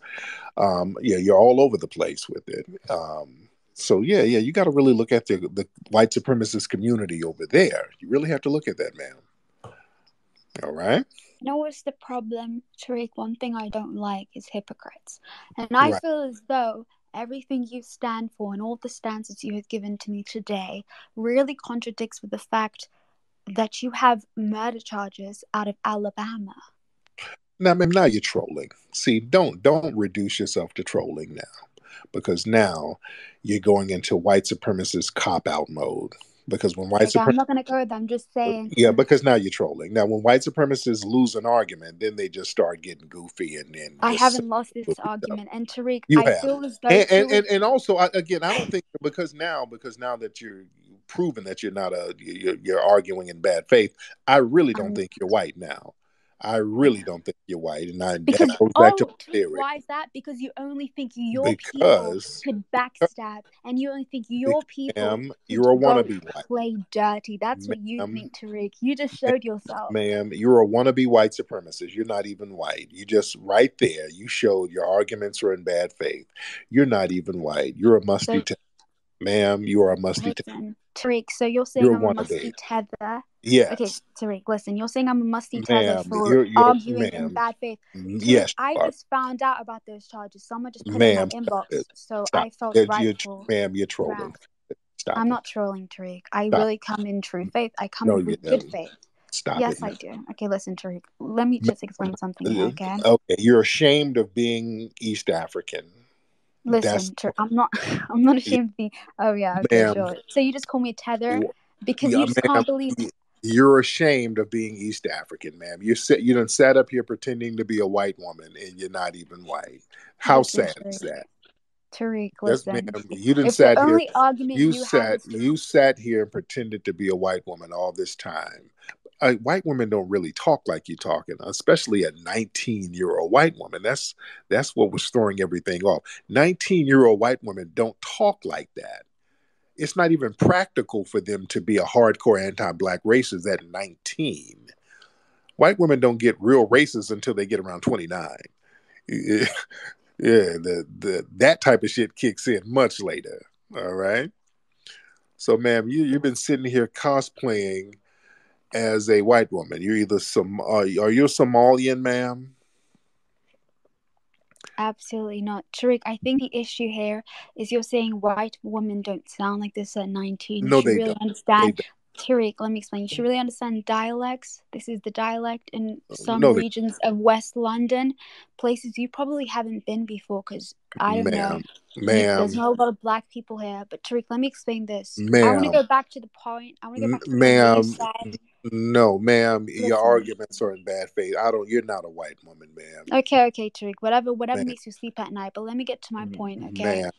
Um, yeah, you're all over the place with it. Um, So, yeah, yeah, you got to really look at the, the white supremacist community over there. You really have to look at that, ma'am. All right? You know what's the problem, Tariq? One thing I don't like is hypocrites. And I right. feel as though everything you stand for and all the stances you have given to me today really contradicts with the fact that you have murder charges out of Alabama. Now, ma'am, now you're trolling. See, don't don't reduce yourself to trolling now. Because now you're going into white supremacist cop-out mode. Because when white supremacists... I'm not going to go with them, I'm just saying. Yeah, because now you're trolling. Now, when white supremacists lose an argument, then they just start getting goofy. and then I haven't lost this argument. And Tariq, you I have. feel as though... And, and, and, and also, I, again, I don't think... Because now because now that you're proven that you're not a... You're, you're arguing in bad faith, I really don't um, think you're white now. I really don't think you're white, and I because, that goes back oh, to my theory. Why is that? Because you only think your because, people could backstab, and you only think your people ma'am, you're a wannabe white. play dirty. That's ma'am, what you think, Tariq. You just showed yourself, ma'am. You're a wannabe white supremacist. You're not even white. You just right there. You showed your arguments are in bad faith. You're not even white. You're a musty so, tether, ma'am. You are a musty tether, Tariq. So you're saying you're I'm a musty tether. Yes. Okay, Tariq, listen, you're saying I'm a musty tether for you're, you're, arguing ma'am. in bad faith. Tariq, yes. I are. just found out about those charges. Someone just put ma'am, it in my inbox, so Stop. I felt rightful. Ma'am, you're trolling. Stop I'm it. not trolling, Tariq. I Stop. really come in true faith. I come no, in with good faith. Stop yes, it. I do. Okay, listen, Tariq. Let me just explain something here, okay? Okay, you're ashamed of being East African. Listen, Tariq, I'm not I'm not ashamed of being... Oh, yeah, okay, sure. So you just call me a tether because yeah, you just ma'am. can't believe... You're ashamed of being East African, ma'am. You sit, you done sat up here pretending to be a white woman, and you're not even white. How listen, sad Tariq. is that, Tariq? Listen, yes, you done sat the here. You, you sat, you sat here and pretended to be a white woman all this time. uh, white women don't really talk like you're talking, especially a nineteen-year-old white woman. That's that's what was throwing everything off. nineteen-year-old white women don't talk like that. It's not even practical for them to be a hardcore anti-black racist at nineteen. White women don't get real racist until they get around twenty-nine. Yeah, the, the, that type of shit kicks in much later, all right? So, ma'am, you, you've been sitting here cosplaying as a white woman. You're either some, uh, are you a Somalian, ma'am? Absolutely not. Tariq, I think the issue here is you're saying white women don't sound like this at nineteen. No, you they, really don't. Understand. they don't. Tariq, let me explain. You should really understand dialects. This is the dialect in some no, regions they... of West London, places you probably haven't been before because I don't ma'am. know. Ma'am. There's not a lot of black people here. But Tariq, let me explain this. Ma'am. I want to go back to the point. I want to go back to the ma'am. point you said. No, ma'am, Listen. your arguments are in bad faith. I don't, you're not a white woman, ma'am. Okay, okay, Tariq, whatever whatever ma'am. makes you sleep at night, but let me get to my point, okay? Ma'am,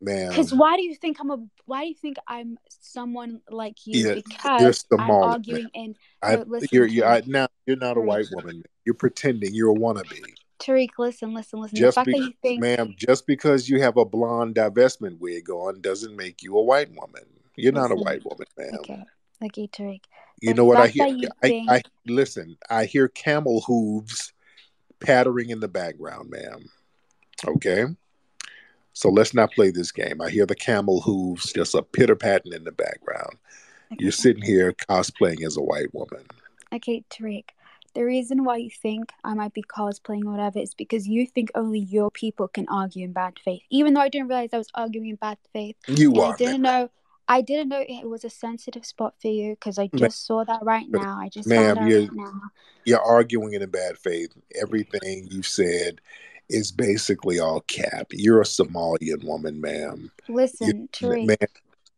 ma'am. Because why do you think I'm a, why do you think I'm someone like you? Yeah, because I'm moment, arguing in, no, listen. You're, you're, I, now, you're not a white woman, ma'am. You're pretending you're a wannabe. Tariq, listen, listen, listen. Just the fact because, that you think... Ma'am, just because you have a blonde divestment wig on doesn't make you a white woman. You're listen. not a white woman, ma'am. Okay, okay, Tariq. You know what I hear? I, I listen. I hear camel hooves pattering in the background, ma'am. Okay, so let's not play this game. I hear the camel hooves just a pitter patting in the background. Okay. You're sitting here cosplaying as a white woman. Okay, Tariq. The reason why you think I might be cosplaying or whatever is because you think only your people can argue in bad faith. Even though I didn't realize I was arguing in bad faith. You are. I didn't know. I didn't know it was a sensitive spot for you because I just Ma- saw that right now. I just ma'am, saw that right now. You're arguing in a bad faith. Everything you've said is basically all cap. You're a Somalian woman, ma'am. Listen, Tariq. Ma'am,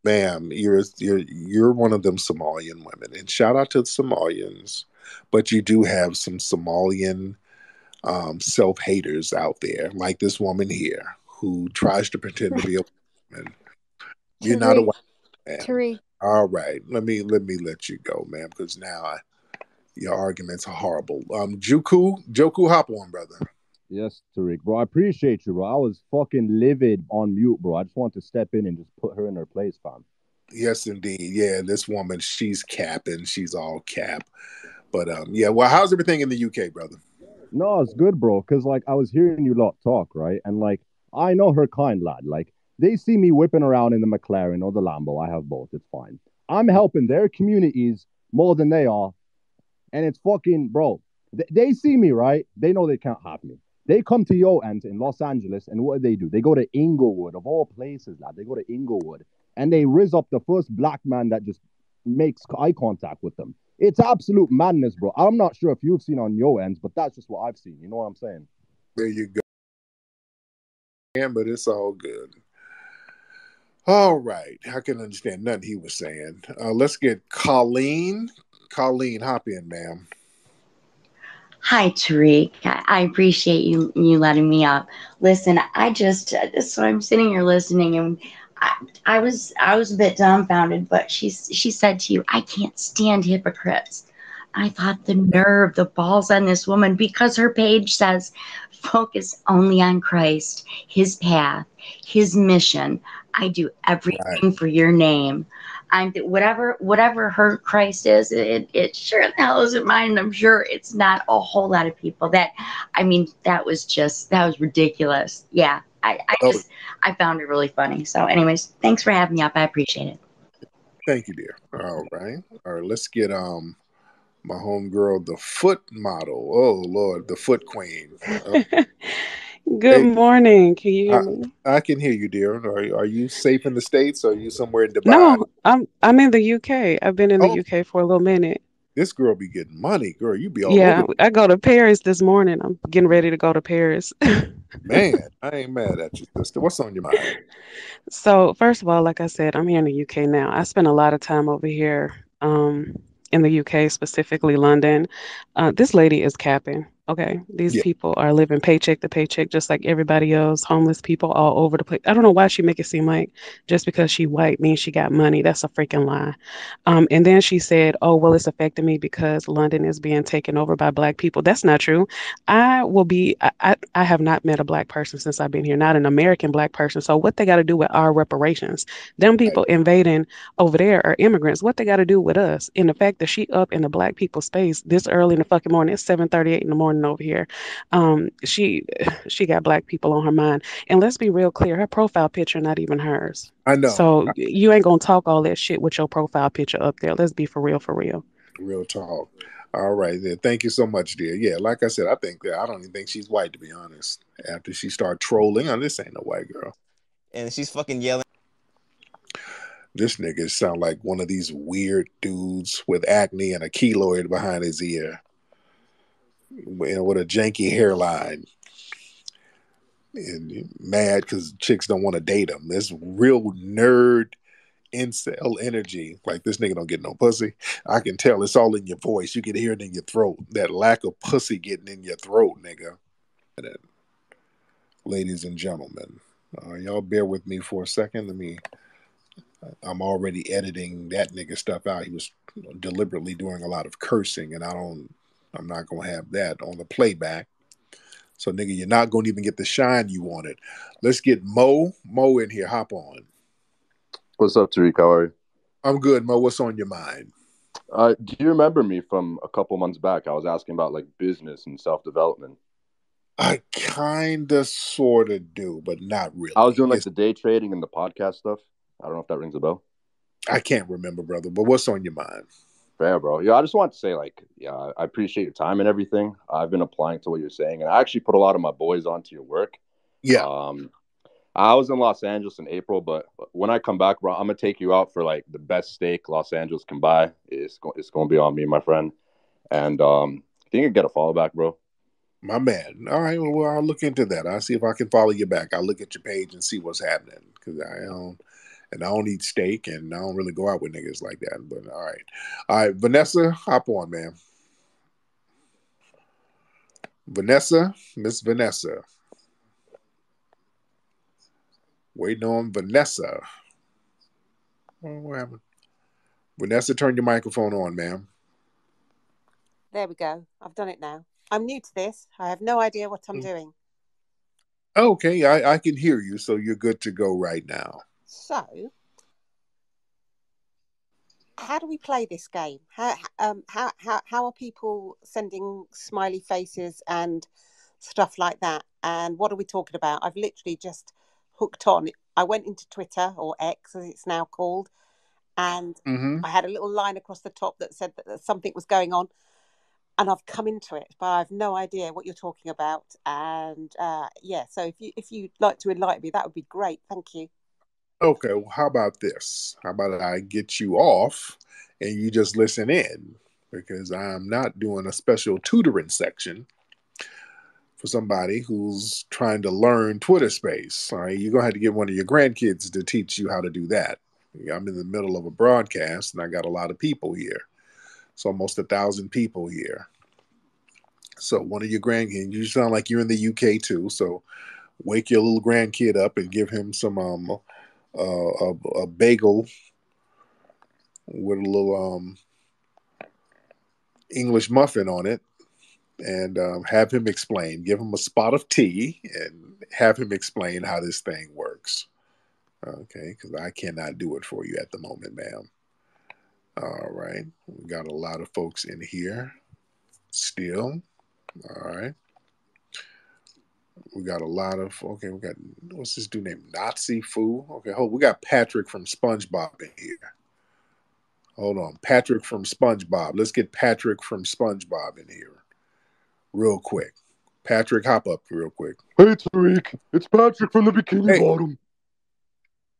ma'am, you're you're you're one of them Somalian women. And shout out to the Somalians, but you do have some Somalian um, self-haters out there, like this woman here who tries to pretend to be a woman. You're Tariq. not a woman. Man. Tariq. All right. Let me let me let you go, ma'am, because now I, your arguments are horrible. Um, Juku, Joku, hop on, brother. Yes, Tariq, bro. I appreciate you, bro. I was fucking livid on mute, bro. I just wanted to step in and just put her in her place, fam. Yes, indeed. Yeah, this woman, she's capping. She's all cap. But um, yeah. Well, how's everything in the U K, brother? No, it's good, bro. Because like I was hearing you lot talk, right? And like I know her kind, lad. Like. They see me whipping around in the McLaren or the Lambo. I have both. It's fine. I'm helping their communities more than they are. And it's fucking, bro, they, they see me, right? They know they can't have me. They come to your end in Los Angeles, and what do they do? They go to Inglewood, of all places, lad. They go to Inglewood, and they rizz up the first black man that just makes eye contact with them. It's absolute madness, bro. I'm not sure if you've seen on your end, but that's just what I've seen. You know what I'm saying? There you go. Yeah, but it's all good. All right. I can understand nothing he was saying. Uh, let's get Colleen. Colleen, hop in, ma'am. Hi, Tariq. I appreciate you you letting me up. Listen, I just, so I'm sitting here listening, and I, I was I was a bit dumbfounded, but she, she said to you, I can't stand hypocrites. I thought the nerve, the balls on this woman, because her page says, focus only on Christ, his path, his mission. I do everything right. for your name. I'm whatever whatever her Christ is, it, it sure the hell isn't mine. I'm sure it's not a whole lot of people. That, I mean, that was just, that was ridiculous. Yeah, I, I oh. just, I found it really funny. So anyways, thanks for having me up. I appreciate it. Thank you, dear. All right. All right, let's get um my homegirl, the foot model. Oh, Lord, the foot queen. Oh. Good hey, morning. Can you hear I, me? I can hear you, dear. Are, are you safe in the States? Or are you somewhere in Dubai? No, I'm I'm in the U K. I've been in oh. the U K for a little minute. This girl be getting money, girl. You be all yeah. Over. I go to Paris this morning. I'm getting ready to go to Paris. Man, I ain't mad at you, sister. What's on your mind? So first of all, like I said, I'm here in the U K now. I spend a lot of time over here um, in the U K, specifically London. Uh, this lady is capping. okay, these yeah. people are living paycheck to paycheck, just like everybody else, homeless people all over the place. I don't know why she make it seem like just because she white means she got money. That's a freaking lie. Um, and then she said, oh, well, it's affecting me because London is being taken over by black people. That's not true. I will be, I, I, I have not met a black person since I've been here, not an American black person. So what they got to do with our reparations? Them people invading over there are immigrants. What they got to do with us? And the fact that she up in the black people space this early in the fucking morning, it's seven thirty-eight in the morning over here. Um, she she got black people on her mind. And let's be real clear, her profile picture not even hers. I know. So I, you ain't gonna talk all that shit with your profile picture up there. Let's be for real, for real. Real talk. All right then. Thank you so much, dear. Yeah, like I said, I think that I don't even think she's white, to be honest. After she started trolling, oh, this ain't no white girl. And she's fucking yelling. This nigga sound like one of these weird dudes with acne and a keloid behind his ear. And with a janky hairline, and mad because chicks don't want to date him. This real nerd incel energy. Like, this nigga don't get no pussy. I can tell it's all in your voice. You can hear it in your throat. That lack of pussy getting in your throat, nigga. Ladies and gentlemen, uh, y'all bear with me for a second. Let me. I'm already editing that nigga stuff out. He was deliberately doing a lot of cursing, and I don't. I'm not going to have that on the playback. So, nigga, you're not going to even get the shine you wanted. Let's get Mo. Mo in here. Hop on. What's up, Tariq? How are you? I'm good, Mo. What's on your mind? Uh, do you remember me from a couple months back? I was asking about, like, business and self-development. I kind of sort of do, but not really. I was doing, like, it's... the day trading and the podcast stuff. I don't know if that rings a bell. I can't remember, brother, but what's on your mind? Fair, bro. Yeah, I just want to say, like, yeah, I appreciate your time and everything. I've been applying to what you're saying, and I actually put a lot of my boys onto your work. Yeah. Um, I was in Los Angeles in April, but when I come back, bro, I'm gonna take you out for like the best steak Los Angeles can buy. It's go- it's gonna be on me, my friend. And um, I think you can get a follow back, bro. My man. All right. Well, I'll look into that. I'll see if I can follow you back. I'll look at your page and see what's happening, because I don't. And I don't eat steak, and I don't really go out with niggas like that. But all right. All right, Vanessa, hop on, man. Vanessa, Miss Vanessa. Waiting on Vanessa. Oh, what happened? Vanessa, turn your microphone on, ma'am. There we go. I've done it now. I'm new to this. I have no idea what I'm mm. doing. Okay, I, I can hear you, so you're good to go right now. So, how do we play this game? How um how, how how are people sending smiley faces and stuff like that? And what are we talking about? I've literally just hooked on. I went into Twitter, or X as it's now called, and mm-hmm. I had a little line across the top that said that something was going on, and I've come into it, but I have no idea what you're talking about. And uh, yeah, so if you if you'd like to enlighten me, that would be great. Thank you. Okay, well, how about this? How about I get you off and you just listen in, because I'm not doing a special tutoring section for somebody who's trying to learn Twitter space. All right, you're going to have to get one of your grandkids to teach you how to do that. I'm in the middle of a broadcast and I got a lot of people here. It's almost a thousand people here. So one of your grandkids, you sound like you're in the U K too, so wake your little grandkid up and give him some... um. Uh, a, a bagel with a little um, English muffin on it, and um, have him explain. Give him a spot of tea and have him explain how this thing works. Okay, because I cannot do it for you at the moment, ma'am. All right. We got a lot of folks in here still. All right. We got a lot of, okay, we got, what's this dude named? Nazi Foo? Okay, hold, we got Patrick from SpongeBob in here. Hold on, Patrick from SpongeBob. Let's get Patrick from SpongeBob in here real quick. Patrick, hop up real quick. Hey, Tariq, it's Patrick from the Bikini hey. Bottom.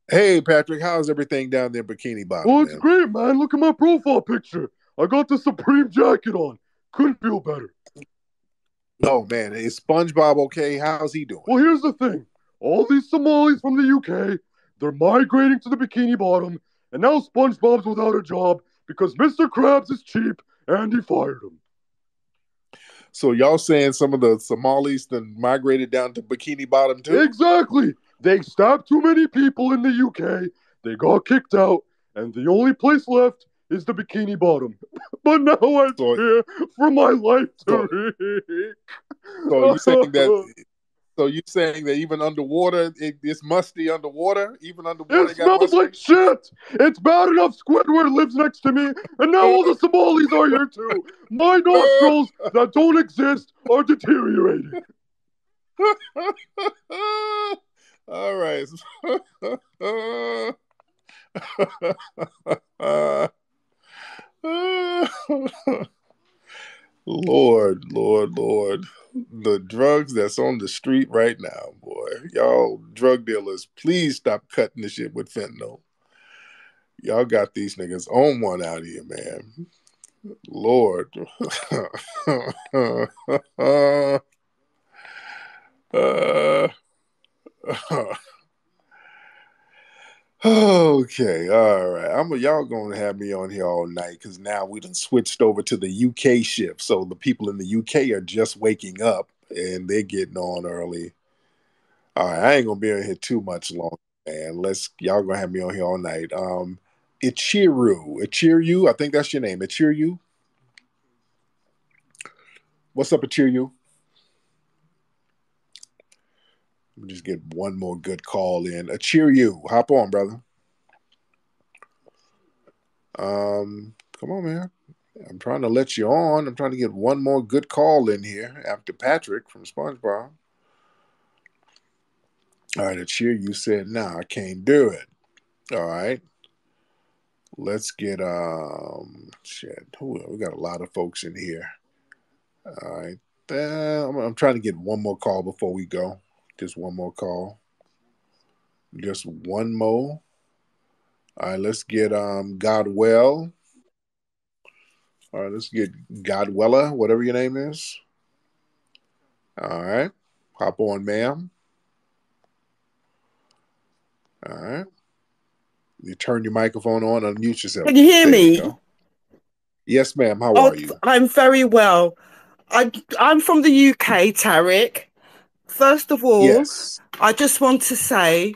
Hey, Patrick, how's everything down there in Bikini Bottom? Oh, it's man? great, man. Look at my profile picture. I got the Supreme jacket on. Couldn't feel better. No, man, is SpongeBob okay? How's he doing? Well, here's the thing. All these Somalis from the U K, they're migrating to the Bikini Bottom, and now SpongeBob's without a job because Mister Krabs is cheap and he fired him. So y'all saying some of the Somalis then migrated down to Bikini Bottom too? Exactly. They stopped too many people in the U K. They got kicked out. And the only place left is the Bikini Bottom. But now I'm so, here for my life to so, so you saying that... So you saying that even underwater, it, it's musty underwater? Even underwater, it smells like shit. It's bad enough Squidward lives next to me, and now all the Somalis are here too. My nostrils that don't exist are deteriorating. All right. Lord, Lord, Lord. The drugs that's on the street right now, boy. Y'all drug dealers, please stop cutting the shit with fentanyl. Y'all got these niggas on one out here, man. Lord. uh, okay, all right. I'm a, y'all gonna have me on here all night because now we done switched over to the U K shift. So the people in the U K are just waking up and they're getting on early. All right, I ain't gonna be on here too much longer, man. Let's y'all gonna have me on here all night. Um, Ichiru, Ichiru, I think that's your name. Ichiru, what's up, Ichiru? Let me just get one more good call in. A cheer you. Hop on, brother. Um, come on, man. I'm trying to let you on. I'm trying to get one more good call in here after Patrick from SpongeBob. All right, a cheer you said, nah, I can't do it. All right. Let's get, um, shit. Ooh, we got a lot of folks in here. All right. Uh, I'm, I'm trying to get one more call before we go. Just one more call. Just one more. All right, let's get um Godwell. All right, let's get Godwella, whatever your name is. All right. Hop on, ma'am. All right. You turn your microphone on, unmute yourself. Can you hear there me? You yes, ma'am. How oh, are you? I'm very well. I, I'm from the U K, Tariq. First of all, yes. I just want to say,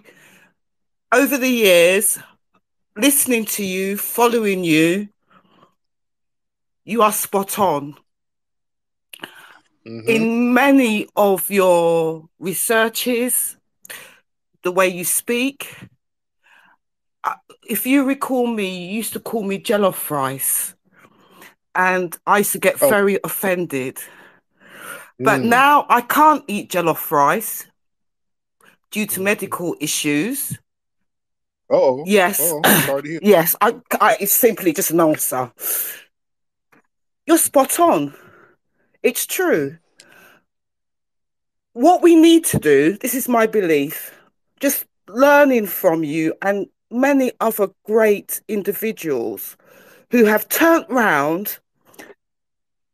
over the years, listening to you, following you, you are spot on. Mm-hmm. In many of your researches, the way you speak, if you recall me, you used to call me Jollof Rice, and I used to get oh. very offended. But mm. now I can't eat jollof rice due to medical issues. Oh, yes, oh, yes. I, I, it's simply just an answer. You're spot on. It's true. What we need to do, this is my belief, just learning from you and many other great individuals who have turned round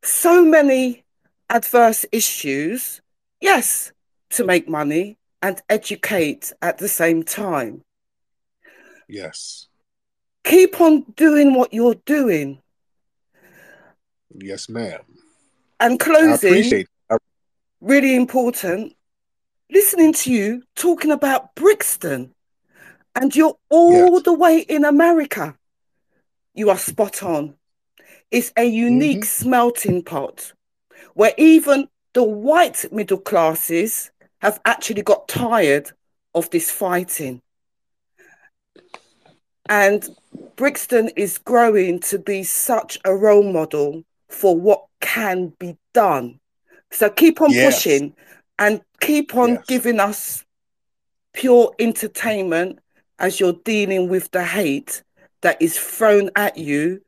so many adverse issues, yes, to make money and educate at the same time. Yes. Keep on doing what you're doing. Yes, ma'am. And closing, I appreciate that. Really important, listening to you talking about Brixton, and you're all yes. the way in America. You are spot on. It's a unique mm-hmm. smelting pot, where even the white middle classes have actually got tired of this fighting. And Brixton is growing to be such a role model for what can be done. So keep on yes. pushing and keep on yes. giving us pure entertainment as you're dealing with the hate that is thrown at you.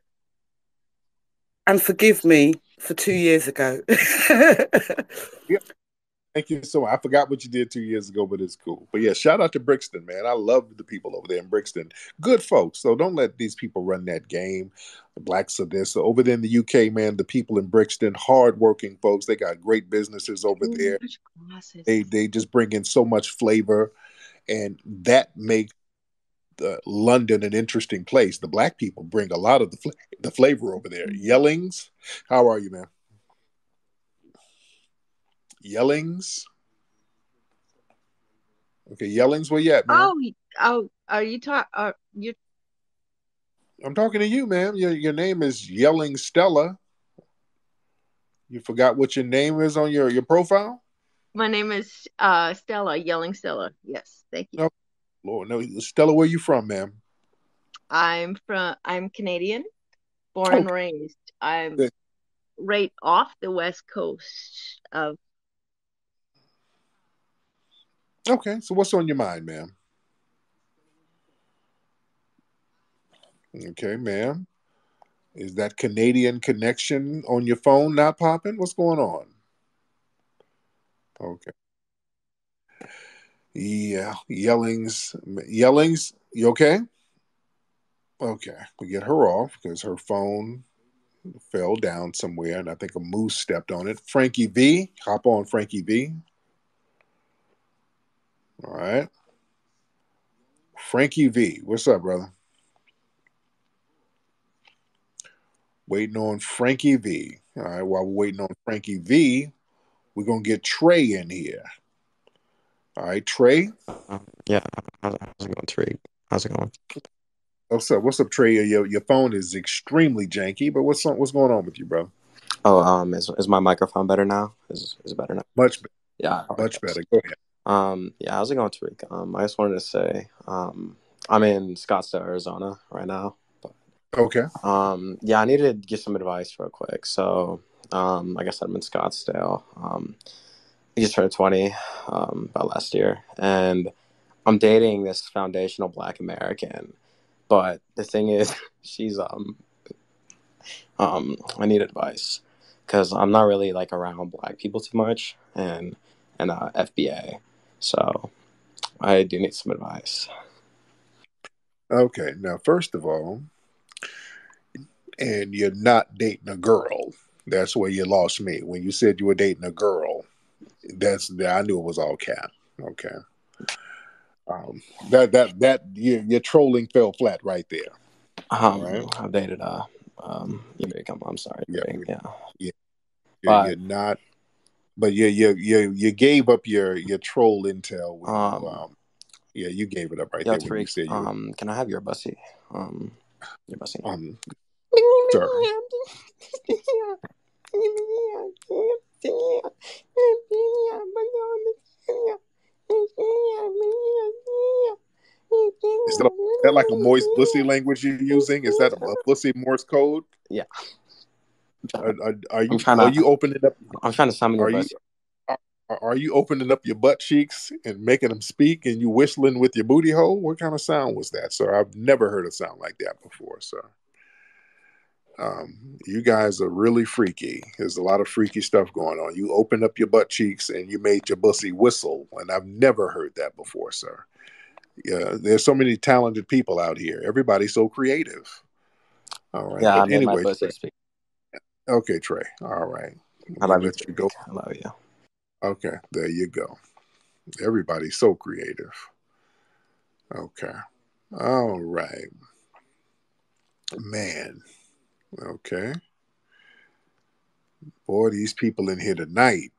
And forgive me, for two years ago. Yep. Thank you so much. I forgot what you did two years ago, but it's cool. But yeah, shout out to Brixton, man. I love the people over there in Brixton. Good folks. So don't let these people run that game. The blacks are this. So over there in the U K, man, the people in Brixton, hardworking folks. They got great businesses over Ooh, there. They, they just bring in so much flavor. And that makes Uh, London an interesting place. The black people bring a lot of the, fl the flavor over there. Yellings, how are you, man? Yellings. Okay, Yellings, where you at, man? Oh, oh, are you talking? Are you? I'm talking to you, ma'am. Your your name is Yelling Stella. You forgot what your name is on your, your profile? My name is uh, Stella, Yelling Stella. Yes, thank you. Oh, Lord, no, Stella, where you from, ma'am? I'm from. I'm Canadian, born oh. and raised. I'm okay. right off the west coast of. Okay, so what's on your mind, ma'am? Okay, ma'am. Is that Canadian connection on your phone not popping? What's going on? Okay. Yeah, Yellings. Yellings, you okay? Okay, we get her off because her phone fell down somewhere, and I think a moose stepped on it. Frankie V, hop on, Frankie V. All right. Frankie V. What's up, brother? Waiting on Frankie V. All right. While we're waiting on Frankie V, we're going to get Trey in here. All right, Trey? Uh, yeah. How's it going, Trey? How's it going? What's up? What's up, Trey? Your, your phone is extremely janky, but what's on, what's going on with you, bro? Oh, um, is, is my microphone better now? Is, is it better now? Much better. Yeah. Much better. Go ahead. Um, yeah, how's it going, Tariq? Um, I just wanted to say, um, I'm in Scottsdale, Arizona right now. But, okay. Um, yeah, I needed to get some advice real quick. So, um, like I said, I'm in Scottsdale. Um, I just turned twenty, um, about last year, and I'm dating this foundational Black American. But the thing is, she's, um, um, I need advice because I'm not really like around Black people too much and, and, uh, F B A. So I do need some advice. Okay. Now, first of all, and you're not dating a girl. That's where you lost me. When you said you were dating a girl, that's I knew it was all cap. Okay. Um, that, that, that, your, your trolling fell flat right there. Um, right? I've dated, uh, um, you may come, I'm sorry. Yeah. Yeah. yeah. You're, but, you're not. But you you you you gave up your, your troll intel. With, um, um, yeah, you gave it up right yeah, there. When you said you um, would... Can I have your bussy? Um, your bussy. Um, is, that, is that like a moist bussy language you're using? Is that a, a bussy Morse code? Yeah. Are, are, are you to, are you opening up? I'm trying to summon your butt. Are, are you opening up your butt cheeks and making them speak, and you whistling with your booty hole? What kind of sound was that, sir? I've never heard a sound like that before, sir. Um, you guys are really freaky. There's a lot of freaky stuff going on. You opened up your butt cheeks and you made your bussy whistle, and I've never heard that before, sir. Yeah, there's so many talented people out here. Everybody's so creative. All right. Yeah, but I anyway, my bussy speak. Okay, Trey. All right. I love you. you go. I love you. Okay, there you go. Everybody's so creative. Okay. All right. Man. Okay. Boy, these people in here tonight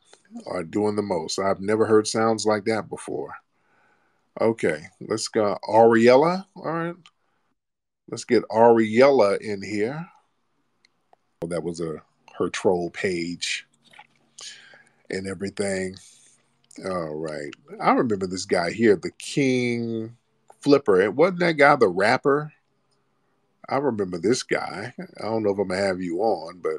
are doing the most. I've never heard sounds like that before. Okay, let's go. Ariella. All right. Let's get Ariella in here. That was a her troll page and everything. All right. I remember this guy here, the King Flipper. It wasn't that guy the rapper? I remember this guy. I don't know if I'm going to have you on, but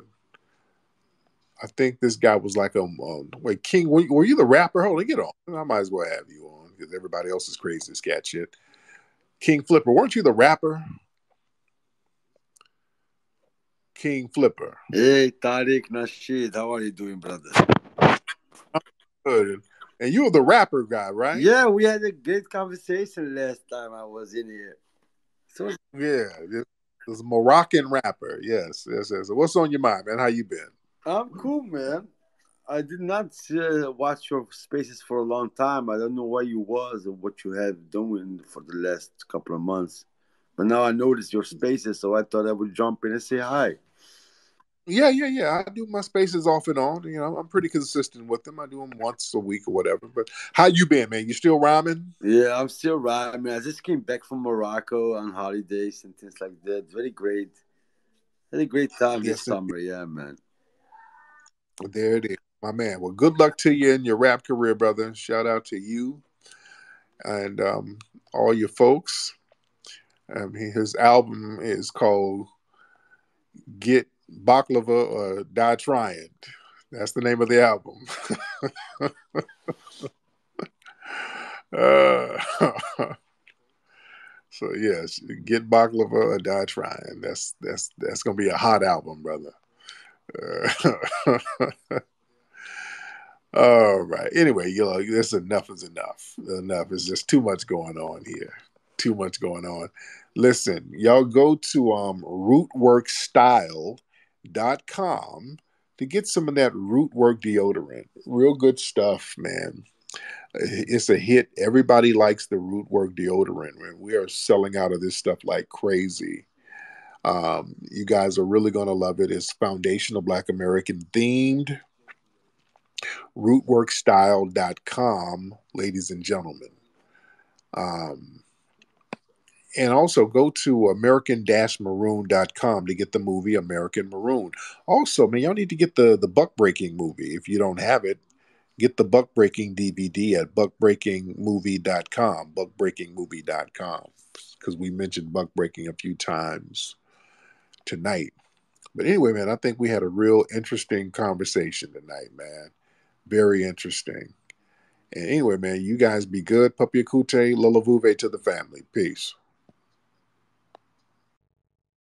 I think this guy was like, a um, wait, King, were you, were you the rapper? Hold on, get on. I might as well have you on because everybody else is crazy as cat shit. King Flipper, weren't you the rapper? King Flipper. Hey, Tariq Nasheed. How are you doing, brother? I'm good. And you were the rapper guy, right? Yeah, we had a great conversation last time I was in here. So yeah, this, this Moroccan rapper. Yes, yes, yes. What's on your mind, man? How you been? I'm cool, man. I did not uh, watch your spaces for a long time. I don't know where you was or what you have doing for the last couple of months. But now I noticed your spaces, so I thought I would jump in and say hi. Yeah, yeah, yeah. I do my spaces off and on. You know, I'm pretty consistent with them. I do them once a week or whatever. But how you been, man? You still rhyming? Yeah, I'm still rhyming. I just came back from Morocco on holidays and things like that. Very great. Had a great time yes, this summer. Indeed. Yeah, man. There it is, my man. Well, good luck to you in your rap career, brother. Shout out to you and um, all your folks. Um, his album is called Get Baklava or Die Trying. That's the name of the album. uh, so yes, Get Baklava or Die Trying. That's that's that's gonna be a hot album, brother. Uh, all right. Anyway, you know, this enough is enough. Enough. It's just too much going on here. Too much going on. Listen, y'all go to um, root work style dot com to get some of that Rootwork deodorant. Real good stuff, man. It's a hit. Everybody likes the Rootwork deodorant, man. We are selling out of this stuff like crazy. Um, you guys are really going to love it. It's Foundational Black American themed. root work style dot com, ladies and gentlemen. Um, And also go to american dash maroon dot com to get the movie American Maroon. Also, man, y'all need to get the, the Buck Breaking movie. If you don't have it, get the Buck Breaking D V D at buck breaking movie dot com, buck breaking movie dot com, because we mentioned Buck Breaking a few times tonight. But anyway, man, I think we had a real interesting conversation tonight, man. Very interesting. And anyway, man, you guys be good. Papiakute, Lolavuve to the family. Peace.